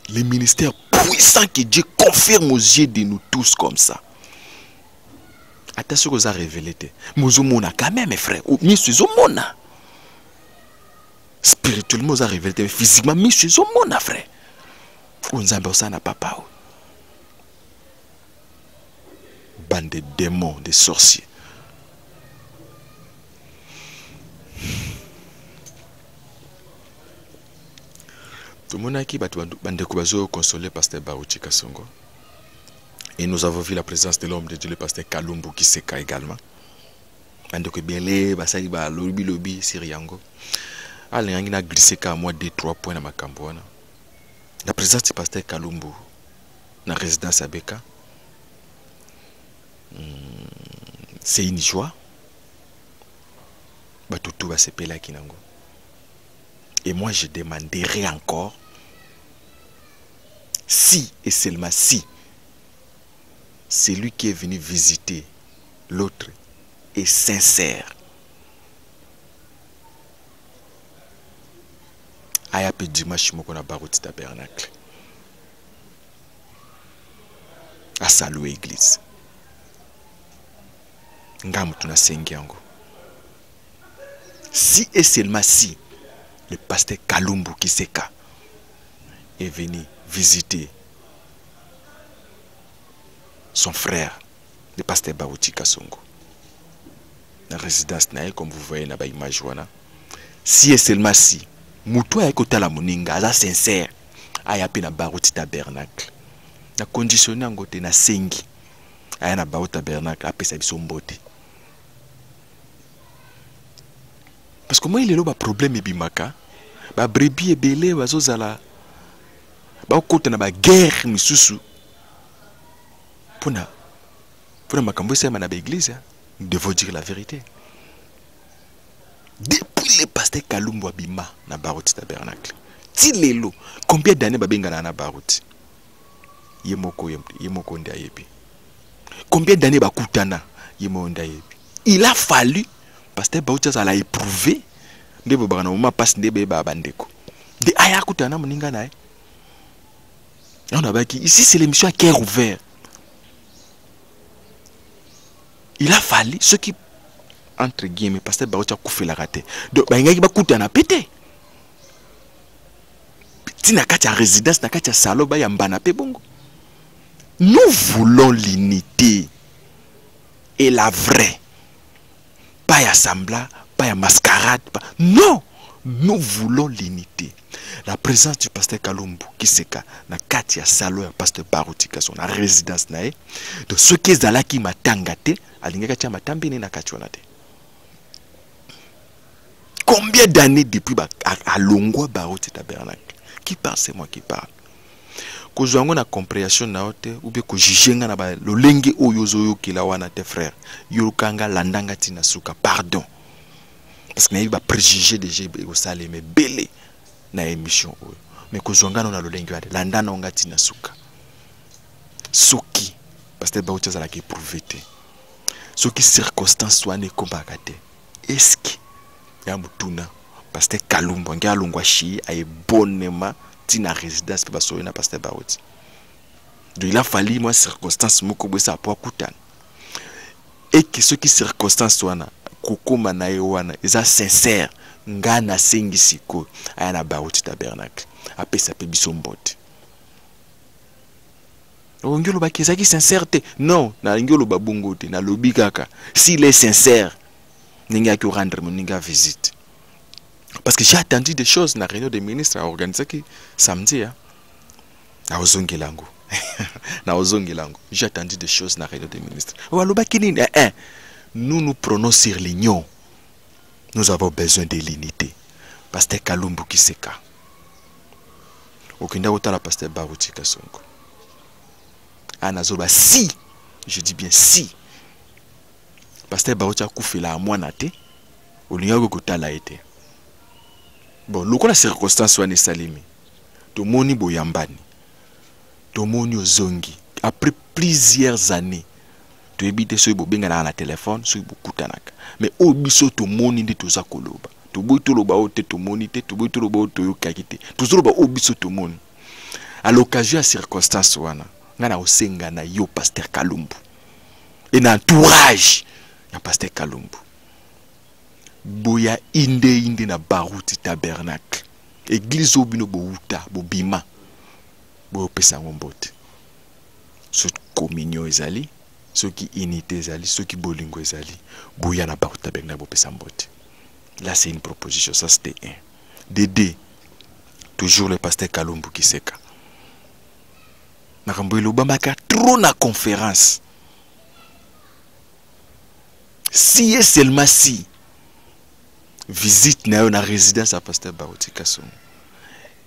Les ministères puissants que Dieu confirme aux yeux de nous tous comme ça. Attention aux a révélé te. Mouzumona quand même frère, ou mi suzumona. Spirituellement, ça révèle physiquement, mais je suis mon frère. On s'en va à papa. Bande de démons, de sorciers. Tout le monde a qui bande de Koubazo consolé pasteur Baruti Kasongo. Et nous avons vu la présence de l'homme de Dieu, le pasteur Kalumbu Kiseka également. Bande de Koubele, Basali, Lobi, Lobi, Siriango. Il a glissé à moi 2-3 points dans ma campagne. La présence du pasteur Kalumbu, dans la résidence à Beka, c'est une joie. Tout va se péler à Kinango. Et moi, je demanderai encore si et seulement si celui qui est venu visiter l'autre est sincère. ayape dimanche moko na Baruti Tabernacle. A saluer l'église. Ngam tuna sengi yango. Si et seulement si le pasteur Kalumbu Kiseka est venu visiter son frère, le pasteur Baruti Kasongo. La résidence nae, comme vous voyez na ba image wana. Si et seulement si Moutou a écouté la moninga, elle est sincère. Elle a appelé la Baruti Tabernacle. Elle a conditionné en côté, elle a sengi. Elle a la Baruti Tabernacle, elle a appelé sa bison beauté. Parce que moi, il y a un problème, il y a un brebis et belé, il y a une guerre, il y pour la a l'église, nous devons dire la vérité. Depuis le pasteur Kalumbu Abima na Baruti Tabernacle. Tilelo, combien d'années babengana na Baruti? Yemoko ndayebi. Combien d'années bakutana? Yemoko ndayebi. Il a fallu pasteur Baruti ça l'a éprouvé. Ndebo bana moma passe ndebe ba bandeko. De aya kutana moninga nae. On a baki ici c'est l'émission à cœur ouvert. Il a fallu ceux qui entre guillemets, parce que Baruti a coupé la raté. Donc, il y a des gens qui pété. Si tu as résidence, tu as un salon, tu as un bongo. Nous voulons l'unité et la vraie. Pas un semblant, pas un mascarade. Pas... Non, nous voulons l'unité. La présence du pasteur Kalumbu Kiseka, dans le salon du pasteur Baruti Kasongo, dans la résidence. Donc, ceux qui sont là qui m'ont tangaté, ils m'ont tangaté dans le combien d'années depuis à Longwa Baruti Tabernacle? Qui parle, c'est moi qui parle. Quand je vois la compréhension, ou bien que je juge le lingue ou yozoyo qui la wana tes frères, yorukanga landanga tinasuka, pardon. Parce que n'ayez pas préjugé des gens au salé, mais belé na émission. Mais quand je vois le lingue, landanga tinasuka. Soki, parce que Baruti a la qui prouvé. Soki circonstances soient ne combattent. Est-ce que Yamutuna, pasteur Kalumbu, Angela Longwashi, a bonnement tina résidence pour bassoyer na pasteur Baruti. Donc il a fallu moi circonstances mokobo sa pour kutan. Et que ceux qui circonstances wana, kokoma na yewana, ils sont sincères, ngana sengi siko, ayana Baruti Tabernacle, apé sa pe bisombot. Ongelo ba kisa ki sincérité, non, na ngelo ba bongo te, na lobi kaka. S'il est sincère, n'inga qui rendre mon visite. Parce que j'ai attendu des choses dans la réunion des ministres à organiser qui samedi à Ozongelango. Na Ozongelango. J'ai attendu des choses dans la réunion des ministres. Nous nous prenons sur l'union. Nous avons besoin de l'unité. Pasteur Kalumbu Kiseka. Okenda otala pasteur Baruti Kasongo. Anazoba si, je dis bien si. Pasteur Baruti a coupé la moinate, au lieu de côté la été. Bon, nous connaissons les circonstances où on est salimé. Tout le monde est boyambani. Tout le monde est zongi. Après plusieurs années, tu habites sur le benga dans la téléphone, sur le koutanaka. Mais au biso tout le monde est tout ça koloba. Tout le monde est tout le monde est tout le monde est tout le monde est tout le monde est tout le monde est tout le monde. À l'occasion des circonstances où on a, on a aussi un pasteur Kalumbu et un entourage. Pasteur Kalumbu boya inde na Baruti Tabernacle église obino bouta bobima bo pesa ngombote ce communion ezali ce qui unité ezali ce qui bolingo ezali boya na Baruti Tabernacle bo pesa mbote. Là c'est une proposition, ça c'était un. Dédé toujours le pasteur Kalumbu Kiseka nakambo ile obamaka trop na conférence. Si et seulement si, visite na la résidence à pasteur Baruti Kasongo.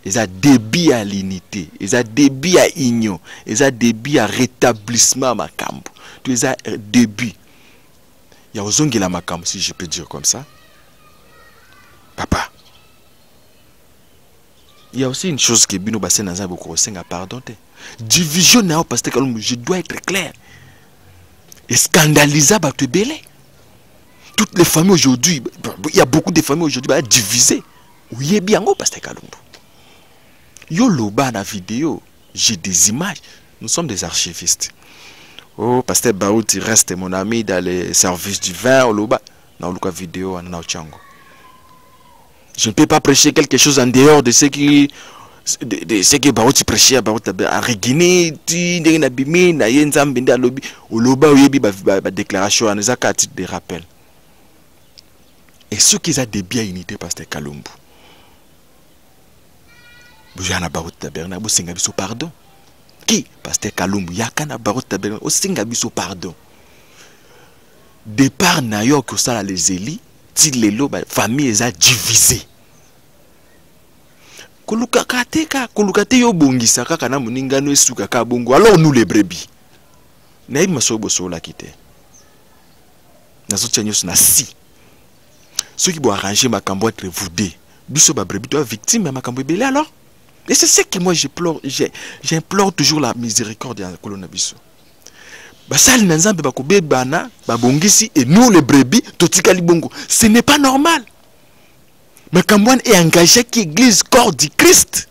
Ils ont débit à l'unité, ils ont débit à l'union, ils ont débit à rétablissement à ma camp. Ils ont débit. Il y a Ozongela ma camp, si je peux dire comme ça. Papa. Il y a aussi une chose que Bino Bassé Nazar Bokosenga pardonné. Division na pasteur Kalumbu, je dois être clair. Et scandalisable à te belé. Toutes les familles aujourd'hui, il y a beaucoup de familles aujourd'hui divisées. Où est bien au pasteur Kalumbu? Yo loba na vidéo, j'ai des images. Nous sommes des archivistes. Oh, pasteur Baruti reste mon ami dans les services du vin au loba. Na luka vidéo na uchango. Je ne peux pas prêcher quelque chose en dehors de ce qui de ce que Baruti prêchait à Baruti à Guinée, na bimi na yenzambi nda lobi au loba yebi ba déclaration na zaka titre de rappel. Et ceux qui ont des biens unités, pasteur Kalumbu. Bujana Baruti Tabernacle, vous singabiso pardon. Qui pasteur Kalumbu, Yakana Baruti Tabernacle, vous singabiso pardon. Départ nayo que ça les élites, les lots, famille est divisée. Kolukateka, kolukate yo bongi saka kana muninga no esuka ka bongo. Alors nous les brebis. Naïm masobo so la kité. Nasotianyo na si. Ceux qui vont arranger ma cambo être voudés, biso ba brebis toi victime ma cambo belé alors. Et c'est ce que moi j'implore toujours la miséricorde de la colonne biso. Basal n'enzambe ba kobe bana ba bongisi et nous les brebis totikali bongo. Ce n'est pas normal. Mais Kamwan est engagé qui église corps du Christ.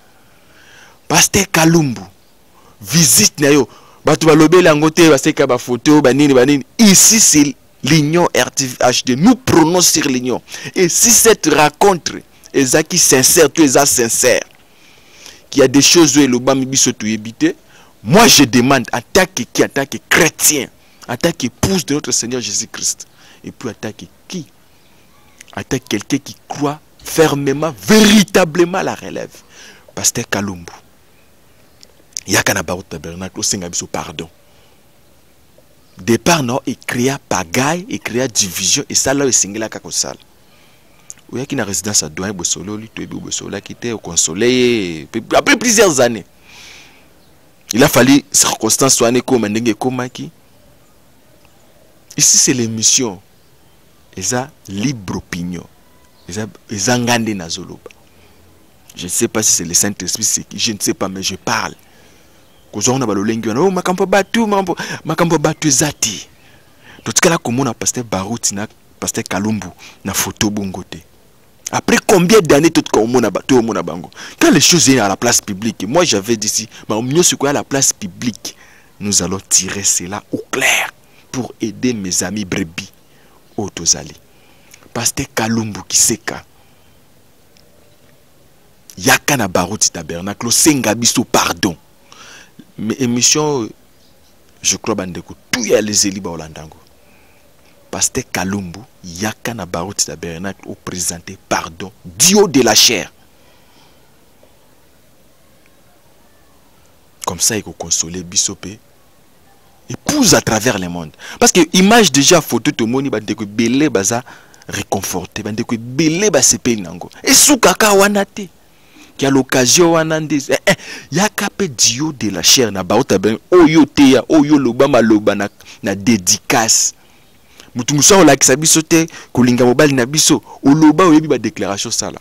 Pasteur Kalumbu visite nayo batu ba lobela ngote ba seka ba photo ba nini. Ici c'est l'Union RTV HD. Nous prenons sur l'Union. Et si cette rencontre est qui sincère, tu es sincère. Qu'il y a des choses où le bambi se tout éviter. Moi je demande attaque qui attaque chrétien, attaque épouse de notre Seigneur Jésus-Christ. Et puis attaque qui? Attaque quelqu'un qui croit fermement, véritablement la relève. Pasteur Kalumbu. Yakana Baruti Tabernacle, Sengabiso pardon. Départ non, il créa pagaille, il créa division, et ça là il singla kakosal. Ou y'a qui na résidence à Douai Bosolo, lui Toebi Bosola qui était au consolé après plusieurs années. Il a fallu circonstances soient comme ici c'est l'émission. Ils ont libre opinion. Ils ont gagné dans Zoloba. Je ne sais pas si c'est le Saint-Esprit, je ne sais pas, mais je parle. Quand on a le lingue, on a ma campo battu zati. Dans ce cas-là, comment on a pasteur Baruti, pasteur Kalumbu, na photo bongote. Après combien d'années tout le monde a bango? Quand les choses sont à la place publique, moi j'avais dit si, mais au mieux ce qu'on a à la place publique, nous allons tirer cela au clair pour aider mes amis brebis au Tozali. Pasteur Kalumbu Kiseka, Yakana Baruti Tabernacle, Sengabiso pardon. Mais émission, je crois que tout y a les élibas Olandango. Pasteur Kalumbu, Yakana Baruti Tabernacle, au présenté pardon, Dieu de la chair. Comme ça, il faut consoler Bissopé. Épouse à travers le monde. Parce que l'image déjà, photo de Moni, il faut belé baza réconforté. Il faut belé baza se paye. Et sous kaka wanate. Qui a l'occasion wanandez. Yakape Dieu de la chair na Baruti Tabernacle. Oyo teya, oyo lobama lobana na dédicace. Mutumsa ola kisabiso te kolinga mobali na biso oloba oyebi ba déclaration ça là.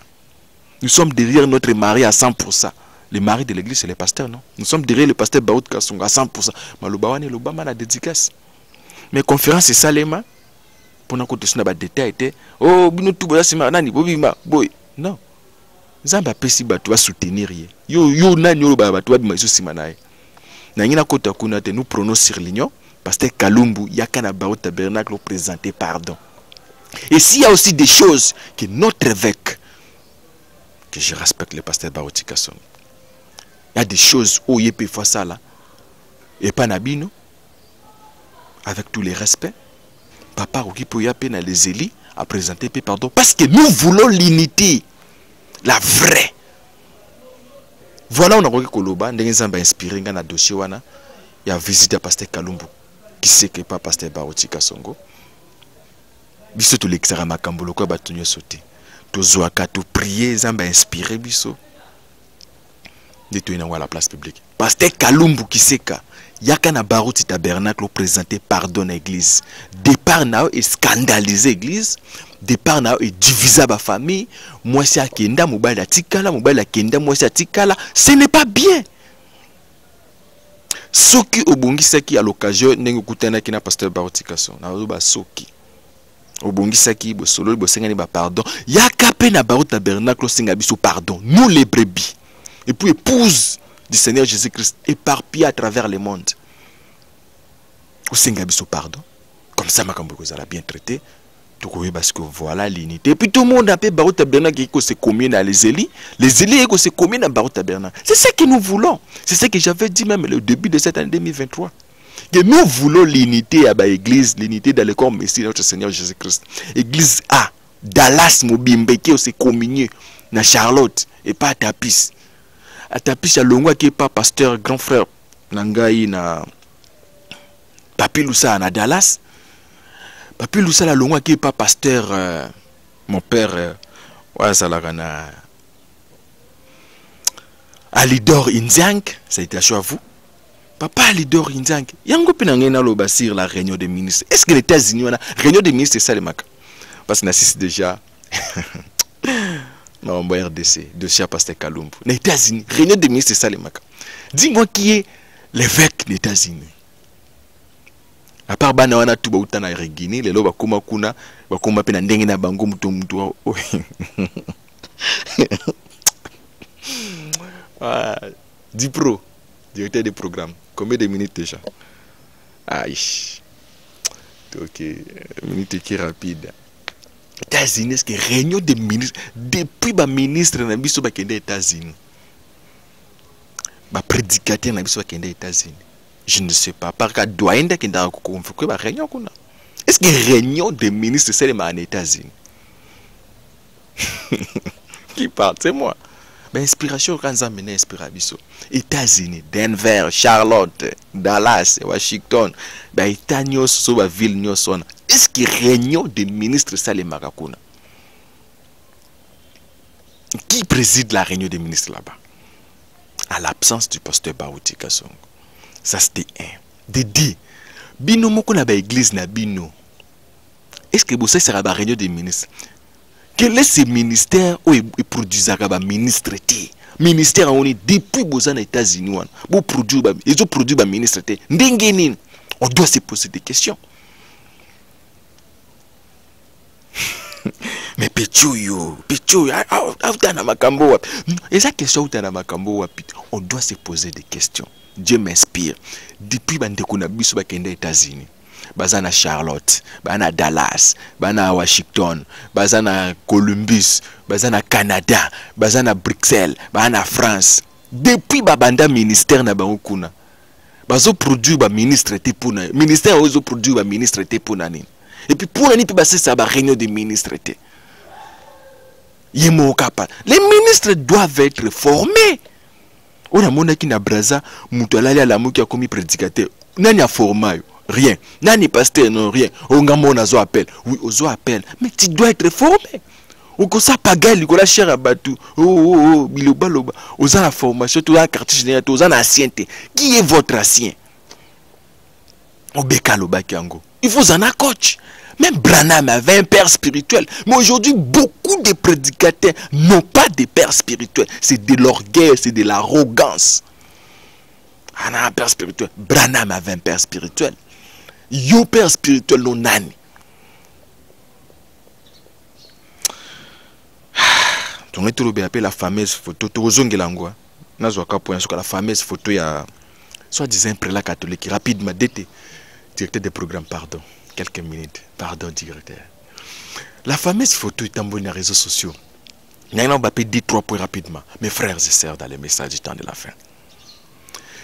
Nous sommes derrière notre mari à 100%. Les maris de l'église c'est les pasteurs non? Nous sommes derrière le pasteur Baruti Kasongo à 100%. Maloba wana loba mana dédicace. Mais conférence c'est ça les ma pendant que tu na ba détail était oh bino tout ba sima nani bobima boy non. Nzamba pesi ba tu va soutenir ye. Yo nani yo ba tu va biso sima nae. Na ngina kota kuna te nous prenons sur l'union. Pasteur Kalumbu, Yakana Baruti Tabernacle présenté pardon. Et s'il y a aussi des choses que notre évêque, que je respecte le pasteur Baruti Kasongo, il y a des choses où il peut faire ça là, et pas Nabino, avec tous les respects, Papa Roukipoyape dans les élites a présenté pardon, parce que nous voulons l'unité, la vraie. Voilà on a reçu Koloba, on a inspiré dans le dossier, il y a visite à pasteur Kalumbu. Qui sait que pas pasteur Baruti Kasongo biso to l'exara makambo loko ba tonyo sauté to zoaka to prier zamba inspiré biso de to na la place publique pasteur Kalumbu Kiseka Yakana Baruti Tabernacle présenté pardon à l'église départ nao et scandaliser l'église départ nao et diviser ba famille moi c'est akenda mobali atikala mobali akenda moi c'est atikala ce n'est pas bien. Soki obongi saki à l'occasion n'engo kutana kina pasteur Baruti Kasongo na oba soki obongi saki bosolo bosengani ba pardon ya kapena Baruti Tabernacle singa biso pardon nous les brebis et puis épouse du Seigneur Jésus-Christ éparpillée à travers le monde. Osengabiso pardon. Comme ça, Makambo Kozala bien traité. Parce que voilà l'unité. Et puis tout le monde appelle Baruti Tabernacle qui se commune à les élites. Les élites qui se communent à Baruti Tabernacle. C'est ce que nous voulons. C'est ce que j'avais dit même au début de cette année 2023. Que nous voulons l'unité à l'église, l'unité dans le corps Messie, notre Seigneur Jésus-Christ. Église A, Dallas, Mobimbeke, qui se commune à Charlotte et pas à Tapis. À Tapis, à Longwa qui n'est pas pasteur, grand frère, Nangaï, na Papi Loussa, à Dallas. Papi Loussa la Longwa qui est pas pasteur, mon père, Wazalarana, Alidor Inzang, ça a été à vous. Papa Alidor Inzang, yango penangena lo basir la réunion des ministres. Est-ce que les États-Unis ont la réunion des ministres, c'est ça les Mac? Parce qu'on assiste déjà, non, moi RDC, dossier à pasteur Kalumbu. Les États-Unis, réunion des ministres, c'est ça les Mac. Dis-moi qui est l'évêque des États-Unis. À part bana wana tuba utana regini lelo bakoma kuna bakoma pena ndenge na bango mutu ah Dipro directeur des programmes combien de minutes déjà aïe OK minute qui rapide États-Unis que réunion des ministres depuis ba ministre na biso ba kende États-Unis ba prédicateur na biso ba kende États-Unis. Je ne sais pas. Par contre, doyen qui est en conflit, réunion qu'on a. Est-ce que réunion des ministres c'est les mêmes États-Unis? Qui parle? C'est moi. Ben inspiration quand ça mène inspiration. États-Unis, Denver, Charlotte, Dallas, Washington. Ben États-Unis, Soba ville, Newson. Est-ce que réunion des ministres c'est les mêmes qu'on a? Qui préside la réunion des ministres là-bas? À l'absence du pasteur Baruti Kasongo. Ça c'était un. De dit, bino moko na ba église na bino. Est-ce que vous savez c'est la réunion des ministres? Quel est ce ministère où ils produisent ba ministre té? Ministère on est depuis bozan États-Unis on. Vous produisez ba ils ont produit ba ministre té. Ndengenin. On doit se poser des questions. Mais Pichuyo, outana makambo wapi. Et ça question outana makambo wapi. On doit se poser des questions. Dieu m'inspire. Depuis que je suis aux États-Unis, je suis à Charlotte, je suis à Dallas, je suis à Washington, je suis à Columbus, je suis à Canada, je suis à Bruxelles, je suis à France. Depuis que je ministère, je produit un ministre pour nous. Ministère où produit un ministre pour nous. Et puis pour nous, c'est la réunion des ministres. Les ministres doivent être formés. On a mon qui na Brazza, Moutalali à la mou qui a commis prédicateur. Nani a format, rien. Nani pasteur, non, rien. On a mon azo appel. Oui, ozo appel. Mais tu dois être formé. Ou que ça pagaille, ou que la chair abattu. Oh, biloba, loba. Oza la formation, tu as un quartier général, tu as un ancienneté. Qui est votre ancien? Obeka loba kiango. Il faut en un coach. Même Branham avait un père spirituel. Mais aujourd'hui, beaucoup de prédicateurs n'ont pas de père spirituel. C'est de l'orgueil, c'est de l'arrogance. On a un père spirituel. Branham avait un père spirituel. Yo père spirituel non nani. On est toujours bien appelé la fameuse photo. La fameuse photo, il y a soi-disant un prélat catholique. Rapidement, DT, directeur des programmes, pardon. Quelques minutes, pardon directeur. La fameuse photo est envoyée dans les réseaux sociaux. Maintenant, on va dire 3 points rapidement. Mes frères et sœurs, dans les messages du temps de la fin.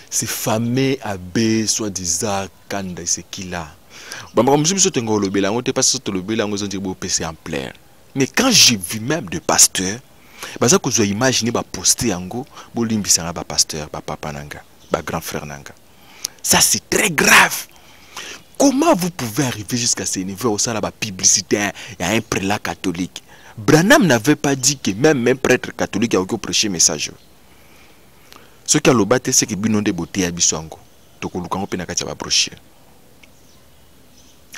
Ces fameux abbés, soi-disant, Kanda, c'est qui là? Je me suis dit que je en plaire. Mais quand j'ai vu même des pasteurs, je me imaginé que poster en go, pasteur, papa Nanga, grand frère Nanga. Ça, c'est très grave. Comment vous pouvez arriver jusqu'à ce niveau où ça là-bas publicitaire, il y a un prélat catholique? Branham n'avait pas dit que même un prêtre catholique a aucun prêché message. Ce qui a le bâti, c'est que binon de beauté à Biswango. Donc on ne peut pas prêcher.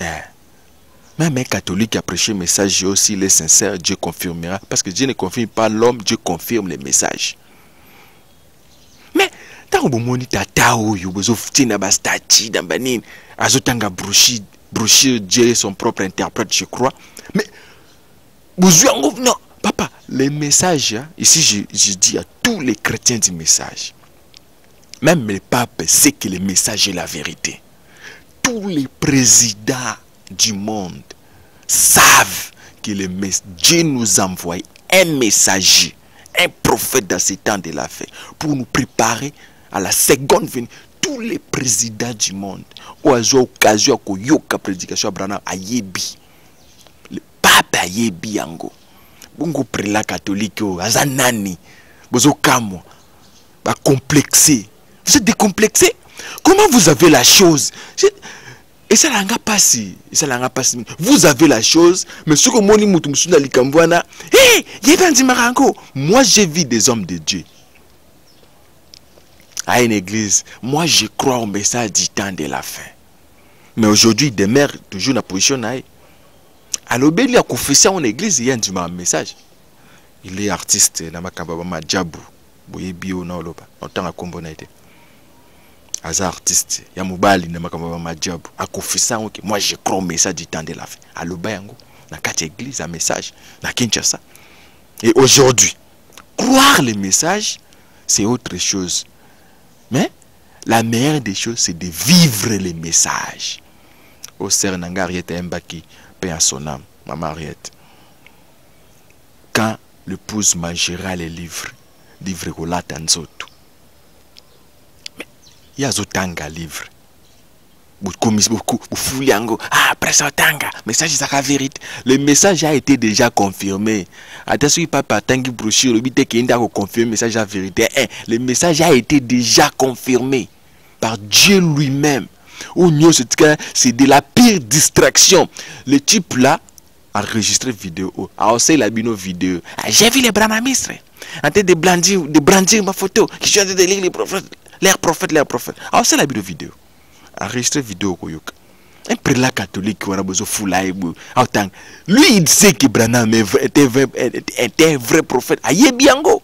Même un catholique a prêché message aussi, il est sincère, Dieu confirmera. Parce que Dieu ne confirme pas l'homme, Dieu confirme les messages. Mais tant que vous Azotanga Brochir, Dieu est son propre interprète, je crois. Mais, non, papa, les messages, ici je dis à tous les chrétiens du message, même le pape sait que le message est la vérité. Tous les présidents du monde savent que Dieu nous envoie un messager, un prophète dans ces temps de la fête, pour nous préparer à la seconde venue. Tous les présidents du monde, le pape a yebi yango. Bongo prélat catholique o azanani bozokamo ba complexé. Vous êtes décomplexé. Comment vous avez la chose? Et ça l'a passé. Vous avez la chose, mais ce que moni mutu musuna likamwana, hé, yebandi marango. Moi j'ai vu des hommes de Dieu à une église. Moi je crois au message du temps de la fin. Mais aujourd'hui des mères toujours na position na. À l'obéli a confessé en église, il y a un message. Il est artiste, il est artiste, il a confessé que moi je crois au message du temps de la fin. À l'obéli, il y a quatre églises, un message, à Kinshasa. Et aujourd'hui, croire le message, c'est autre chose. Mais la meilleure des choses, c'est de vivre le message. Au Sernangar, il y a un baki. À son âme, ma Mariette. Quand l'épouse mangera les livres golata nzoto. Mais il y a zotanga livre. Ah, après ça, tanga. Message, c'est la vérité. Le message a été déjà confirmé. Attention, papa, tangi brochure, le bité qui a confirmé le message à vérité. Le message a été déjà confirmé par Dieu lui-même. C'est de la pire distraction. Le type là enregistré vidéo, a osé la bino vidéo. J'ai vu les branhamistes en train de brandir ma photo. Je suis en train de lire les prophètes, leurs prophètes. A osé la bino vidéo, enregistré vidéo. Un prélat catholique qui aura besoin de foulaï. Lui il sait que Branham était un vrai prophète. Aïe biango.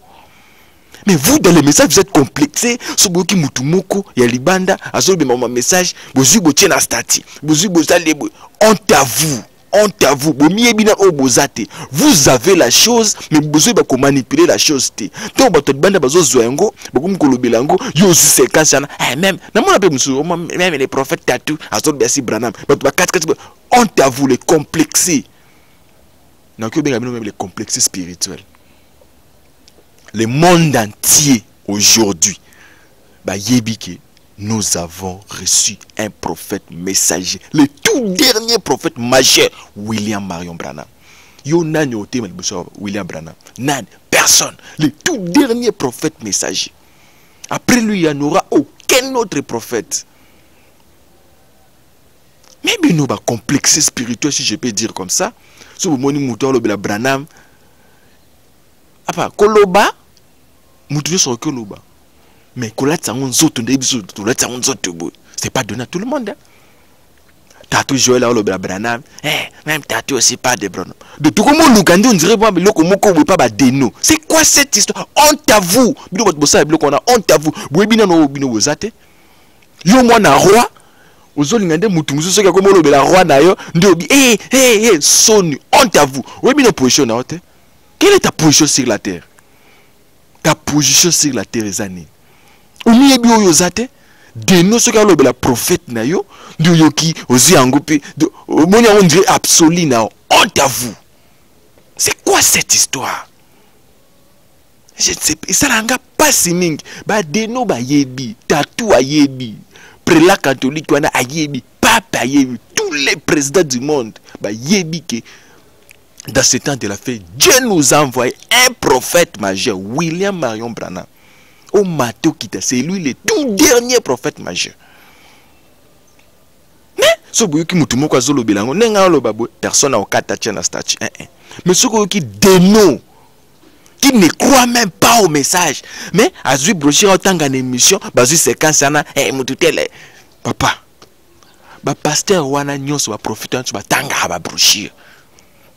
Mais vous, dans les messages, vous êtes complexés. Soboki Mutumoko, Yalibanda, Azorbe, maman, message, Bozubo tient à stati, Bozubo Zalebo. Honte à vous, honte à vous. Bomiebina Obozate. Vous avez la chose, mais Bozuba qu'on manipuler la chose. Donc, Batobanda Bazo Zoengo, Bokum Kolobelango, Yosu Sekasana, et même, Namon Abbe Moussou, même les prophètes Tatou, Azorbe Assi Branham, Batobakatka, honte à vous, les complexés. N'a que bien même les complexés spirituels. Le monde entier aujourd'hui, nous avons reçu un prophète messager, le tout dernier prophète majeur, William Marrion Branham. William Branham, personne, le tout dernier prophète messager. Après lui, il n'y en aura aucun autre prophète. Mais nous avons complexé spirituel, si je peux dire comme ça. Si vous m'avez dit, Branham, Koloba, mutué sur Koloba. Mais c'est pas donné à tout le monde. Tatou Joël à l'obra Branham. Même Tatou aussi pas de Branham. De tout le monde, on dirait que c'est quoi cette histoire? Honte à vous. Honte à vous. Honte à vous. Quelle est ta position sur la terre? Ta position sur la terre est année. Au milieu de nous, ce que le prophète n'a eu, de Yoki, aussi en groupe, de Moniandré Absolina, honte à vous. C'est quoi cette histoire? Je ne sais pas. Ça n'a pas si ming. Bah, de nous, bah, yébi, tatou a yébi, prélat catholique, on a yébi, papa yébi, tous les présidents du monde, bah, yébi que. Dans ce temps de la fête, Dieu nous a envoyé un prophète majeur, William Marrion Branham. Au Mato Kita, c'est lui le tout dernier prophète majeur. Mais, ce qui personne n'a aucun statut. Mais ce qui dénoue, qui ne croit même pas au message. Mais, à ce brochet, autant qu'en émission, c'est quand ça n'a. Papa, le pasteur Wana Nyon, c'est le prophète, c'est le tanga à brochet.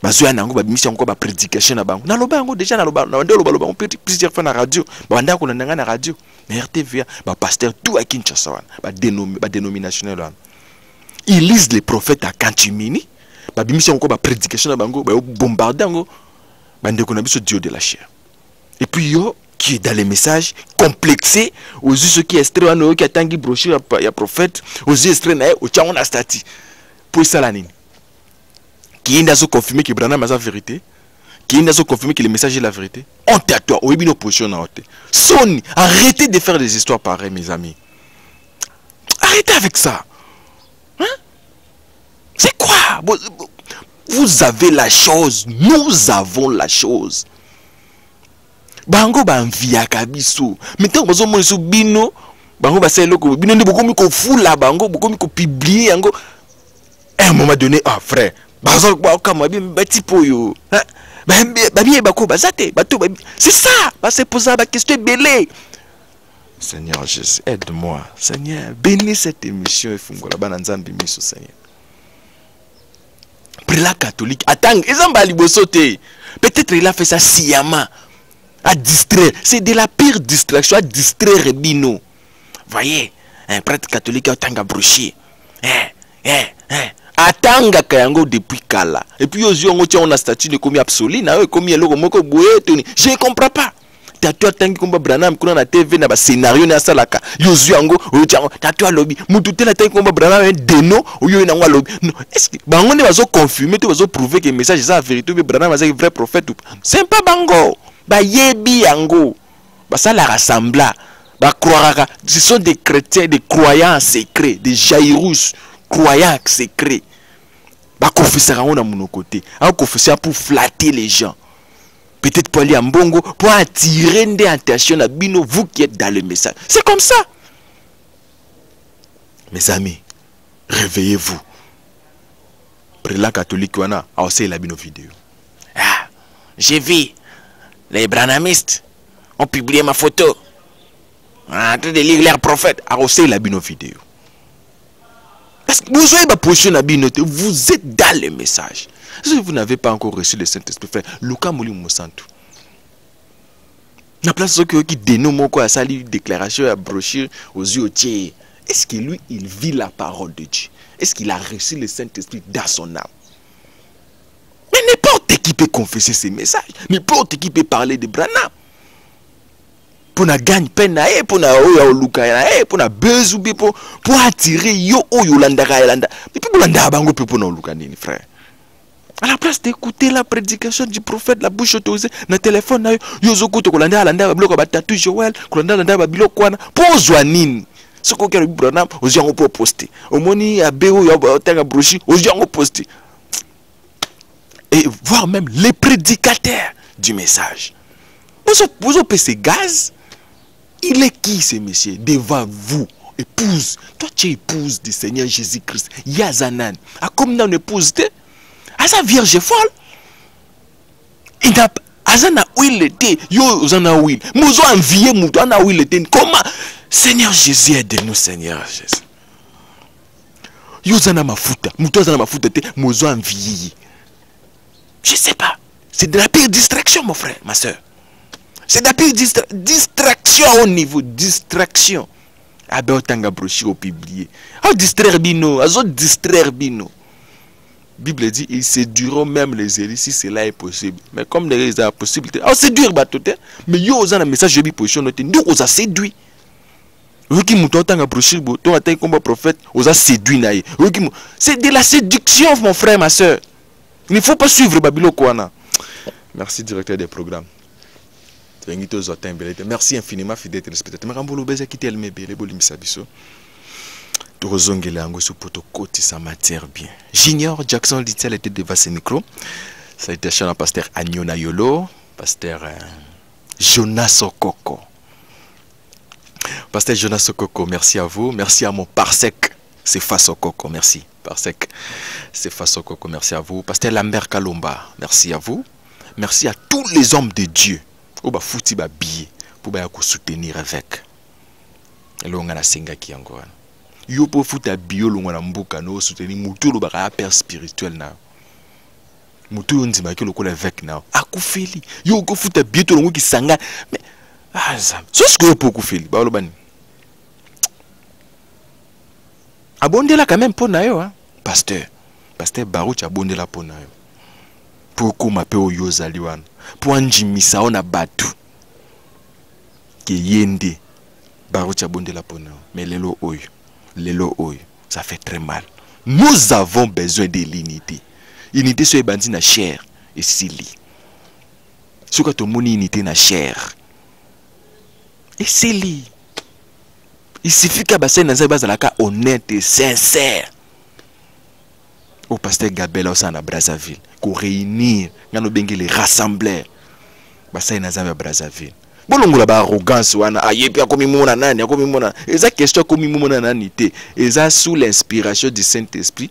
Bazouya nango ba mission ko ba prédication na bango. Na loba yango déjà na loba na ndelo on peut plusieurs fois na radio. Ba nda ko na radio. Na RTV ba pasteur tout à Kinshasa wana. Ba dénominationnel wana. Ils lisent les prophètes à Kantumini. Ba mission ko ba prédication na bango ba bombardango. ce Dieu de la chair. Et puis, yo, qui est dans les messages complexés, aux yeux ceux qui est qui attendent qui brochure à prophète, aux yeux extraits, au tchaon à stati. Pour ça, l'année. Qui est dans ce confirmé que Branham a la vérité, qui est dans ce confirmé que le message est la vérité. Honte à toi, oui, nos positions en honte. Sonny, arrêtez de faire des histoires pareilles, mes amis. Arrêtez avec ça. Hein? C'est quoi? Vous avez la chose, nous avons la chose. Bango banvia kabiso. Maintenant, vous avez un bino, bango basé loko, bino ni beaucoup miko fou la bango, beaucoup miko publié bango. À un moment donné, ah frère, bazar quoi comme bien bati poyo, hein? Bien bako bazate, bato, c'est ça, c'est pour ça, question belé. Seigneur Jésus, aide-moi, Seigneur, bénis cette émission et fungola bananzambi miso Seigneur. Prélat catholique, attends, ils ont pas sauter. Peut-être il a fait ça sciemment, à distraire. C'est de la pire distraction, à distraire Bino. Voyez, un prêtre catholique a tant à brocher. Attends, Kayango depuis Kala. Et puis, on a statut de commis absolu, comme il je ne comprends pas. Tatou atangi komba Branham kuna na TV na ba scénario na salaka yozu yango oyochango tatou lobby mututela atangi komba Branham deno oyo na ngwa lobby non est-ce que bango ne bazo confirmer te bazo prouver que message ça vérité mais Branham azaki vrai prophète c'est pas bango ba yebi yango ba sala rassembla ba croiraka ce sont des chrétiens des croyants secrets des jairus croyants secrets ba confessera on na mon côté a confesser pour flatter les gens. Peut-être pour aller en bongo, pour attirer des intentions à Bino, vous qui êtes dans le message. C'est comme ça. Mes amis, réveillez-vous. Prélat catholique, on a aussi la Bino vidéo. Ah, j'ai vu les branhamistes ont publié ma photo. On est en train de lire leurs prophètes. Ah, aussi la Bino vidéo. Vous avez ma position à Bino, vous êtes dans le message. Si vous n'avez pas encore reçu le Saint-Esprit, frère, Luka Mouli Moussantou. La place qui dénomme quoi à sa déclaration à brochure aux yeux tiers. Est-ce que lui, il vit la parole de Dieu? Est-ce qu'il a reçu le Saint-Esprit dans son âme? Mais n'importe qui peut confesser ses messages. N'importe qui peut parler de Branham. Pour na gagne peine, pour na oya Luka, pour na bezoubi, pour attirer yo oyolanda yolanda. Mais pour landa bango pour na Luka nini, frère? À la place d'écouter la prédication du prophète, la bouche autorisée, le téléphone, et voire même les prédicateurs du message. Vous avez ces gaz, il est qui ce monsieur devant vous? Épouse, toi tu es épouse du Seigneur Jésus-Christ, Yazanan. A comme dans une épouse de à sa vierge folle. Il n'a pas. Azana où il était. Yo, Azana où il. Mouzo envié, Mouzo, Azana où il était. Comment? Seigneur Jésus, aide-nous, Seigneur Jésus. Yo, Azana ma fouta. Mouzo, Azana ma fouta. Mouzo envié. Je sais pas. C'est de la pire distraction, mon frère, ma soeur. C'est de la pire distraction au niveau. Distraction. Abel Tanga broché au publié. Ah, distraire Bino. Azo distraire Bino. Bible dit, ils séduiront même les élus si cela est possible. Mais comme les élus ont la possibilité, on séduire batoté. Mais yo osant le message de position noté, nous on a séduit. Vous qui m'ont tant approché, ton atteint comme prophète, on a séduit naïe. C'est de la séduction, mon frère, ma soeur. Il ne faut pas suivre Babilo Kouana. Merci directeur des programmes. Merci infiniment fidèle téléspectateur. Mais quand vous l'obéissez, quittez le mébé, les bolis misabiso. Junior Jackson Little était devant ce micro. Ça a été acheté à pasteur Agnona Yolo, pasteur Jonas Sokoko. Pasteur Jonas Sokoko, merci à vous. Merci à mon Parsec, c'est face au coco. Merci. Parsec, c'est face au coco. Merci à vous. Pasteur Lambert Kalomba, merci à vous. Merci à tous les hommes de Dieu. Au bas fouti ba billet pour ba soutenir avec. Et là on a la singa qui encore. Yo pour foutre à bio l'ongana mbuka no soutenir mutu lo baka père spirituel na mutu on dit ma que le col évêque na akufeli yo ko foutre à bio to longo ki sanga mais ah ça c'est ce que yo pour akufeli ba lo bani abondela quand même pour na yo hein pasteur Baruch abondela pour na yo pour mape oyo zali wana pour njimisa ona batu ke yende baruti abondela pona mais lelo oyo ça fait très mal. Nous avons besoin de l'unité. L'unité sur bandi na chair et sili. Sur quand on unité na chair et sili. Il suffit qu'à bassin dans sa base la ka honnête et sincère. Au pasteur Gabel au sein à Brazzaville, qu'on réunir, qu'on bengi les rassembleurs. Bassin dans sa Brazzaville. Bon on a arrogance wana ayepia komi mona nani akomi mona eza question komi mona nani te eza sous l'inspiration du Saint-Esprit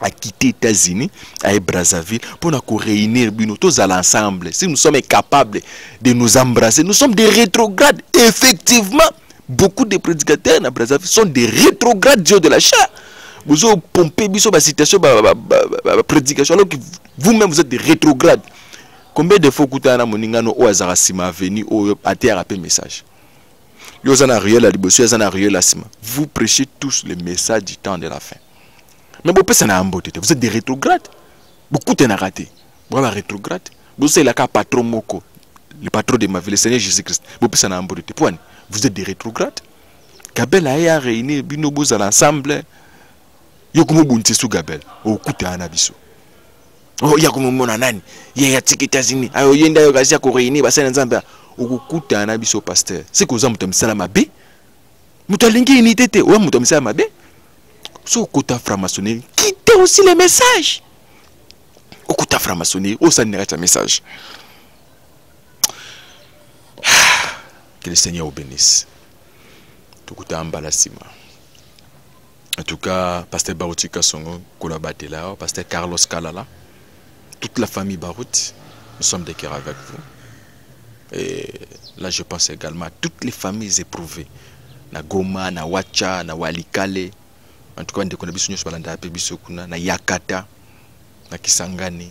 à quitter États-Unis à Brazzaville pour nous réunir tous à l'ensemble. Si nous sommes capables de nous embrasser, nous sommes des rétrogrades. Effectivement, beaucoup de prédicateurs à Brazzaville sont des rétrogrades dieux de la chair. Vous avez pompé la citation la prédication alors que vous-même vous êtes des rétrogrades. Combien de fois que moningano ou azarasima venu ou à terre appel message. Vous prêchez tous les messages du temps de la fin. Mais vous êtes des rétrogrades. Beaucoup t'en a raté. Vous êtes rétrograde. Vous êtes le patron Moko, le patron de ma vie, le Seigneur Jésus-Christ. Vous êtes des rétrogrades. Gabel a réuni Binobos à l'ensemble. Yokumo Buntisu Gabel. Vous écoutez Anabiso. Oh ya komo mona nani ya ya tikitazini ayo yenda yo gasia ko reini basana nzamba okukuta na biso pasteur c'est ko zamuta misala mabe mutalingi unité te o muta misala mabe so okuta franc-maçonnerie quitte aussi les messages okuta franc-maçonnerie o sanira ta message que le Seigneur vous bénisse tokuta ambala sima. En tout cas pasteur Baruti Kasongo kolabatela pasteur Carlos Kalala. Toute la famille Baruti, nous sommes de cœur avec vous. Et là, je pense également à toutes les familles éprouvées. Na Goma, na Wacha, na Walikale. En tout cas, nous avons des na Yakata, na Kisangani.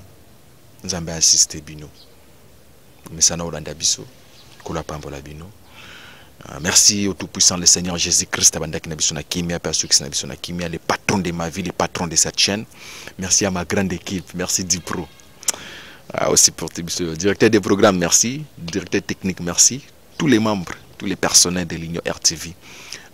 Nous avons assisté Bino. Mais ça n'a pas de biso. Merci au Tout-Puissant, le Seigneur Jésus-Christ, les patrons de ma vie, les patrons de cette chaîne. Merci à ma grande équipe, merci Dipro. Aussi pour le directeur des programmes, merci. Directeur technique, merci. Tous les membres, tous les personnels de l'Union RTV.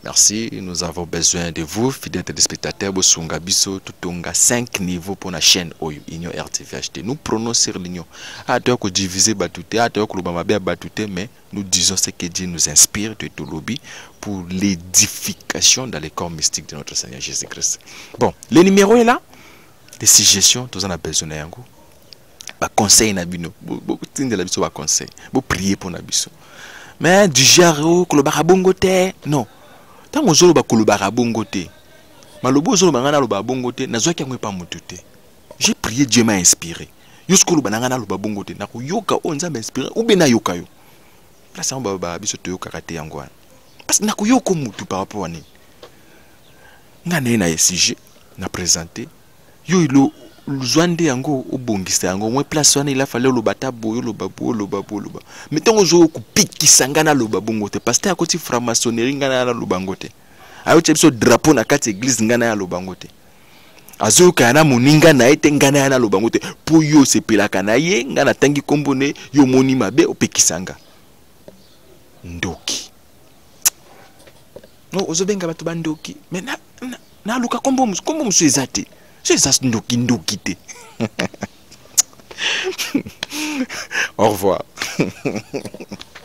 Merci, nous avons besoin de vous, fidèles téléspectateurs, Bosunga Biso, Tutonga, 5 niveaux pour la chaîne Union RTV HD. Nous prononçons l'Union. À toi que diviser Batouté, à toi que l'Obamabé Batouté, mais nous disons ce que Dieu nous inspire de tout lobby pour l'édification dans les corps mystiques de notre Seigneur Jésus-Christ. Bon, le numéro est là. Les suggestions, tous en a besoin d'un goût. Conseil, Nabino. Beaucoup de la Biso, conseil. Vous priez pour Nabiso. Mais du genre, que le barabongoté, non. Tant que je j'ai prié, Dieu m'a inspiré. Au revoir.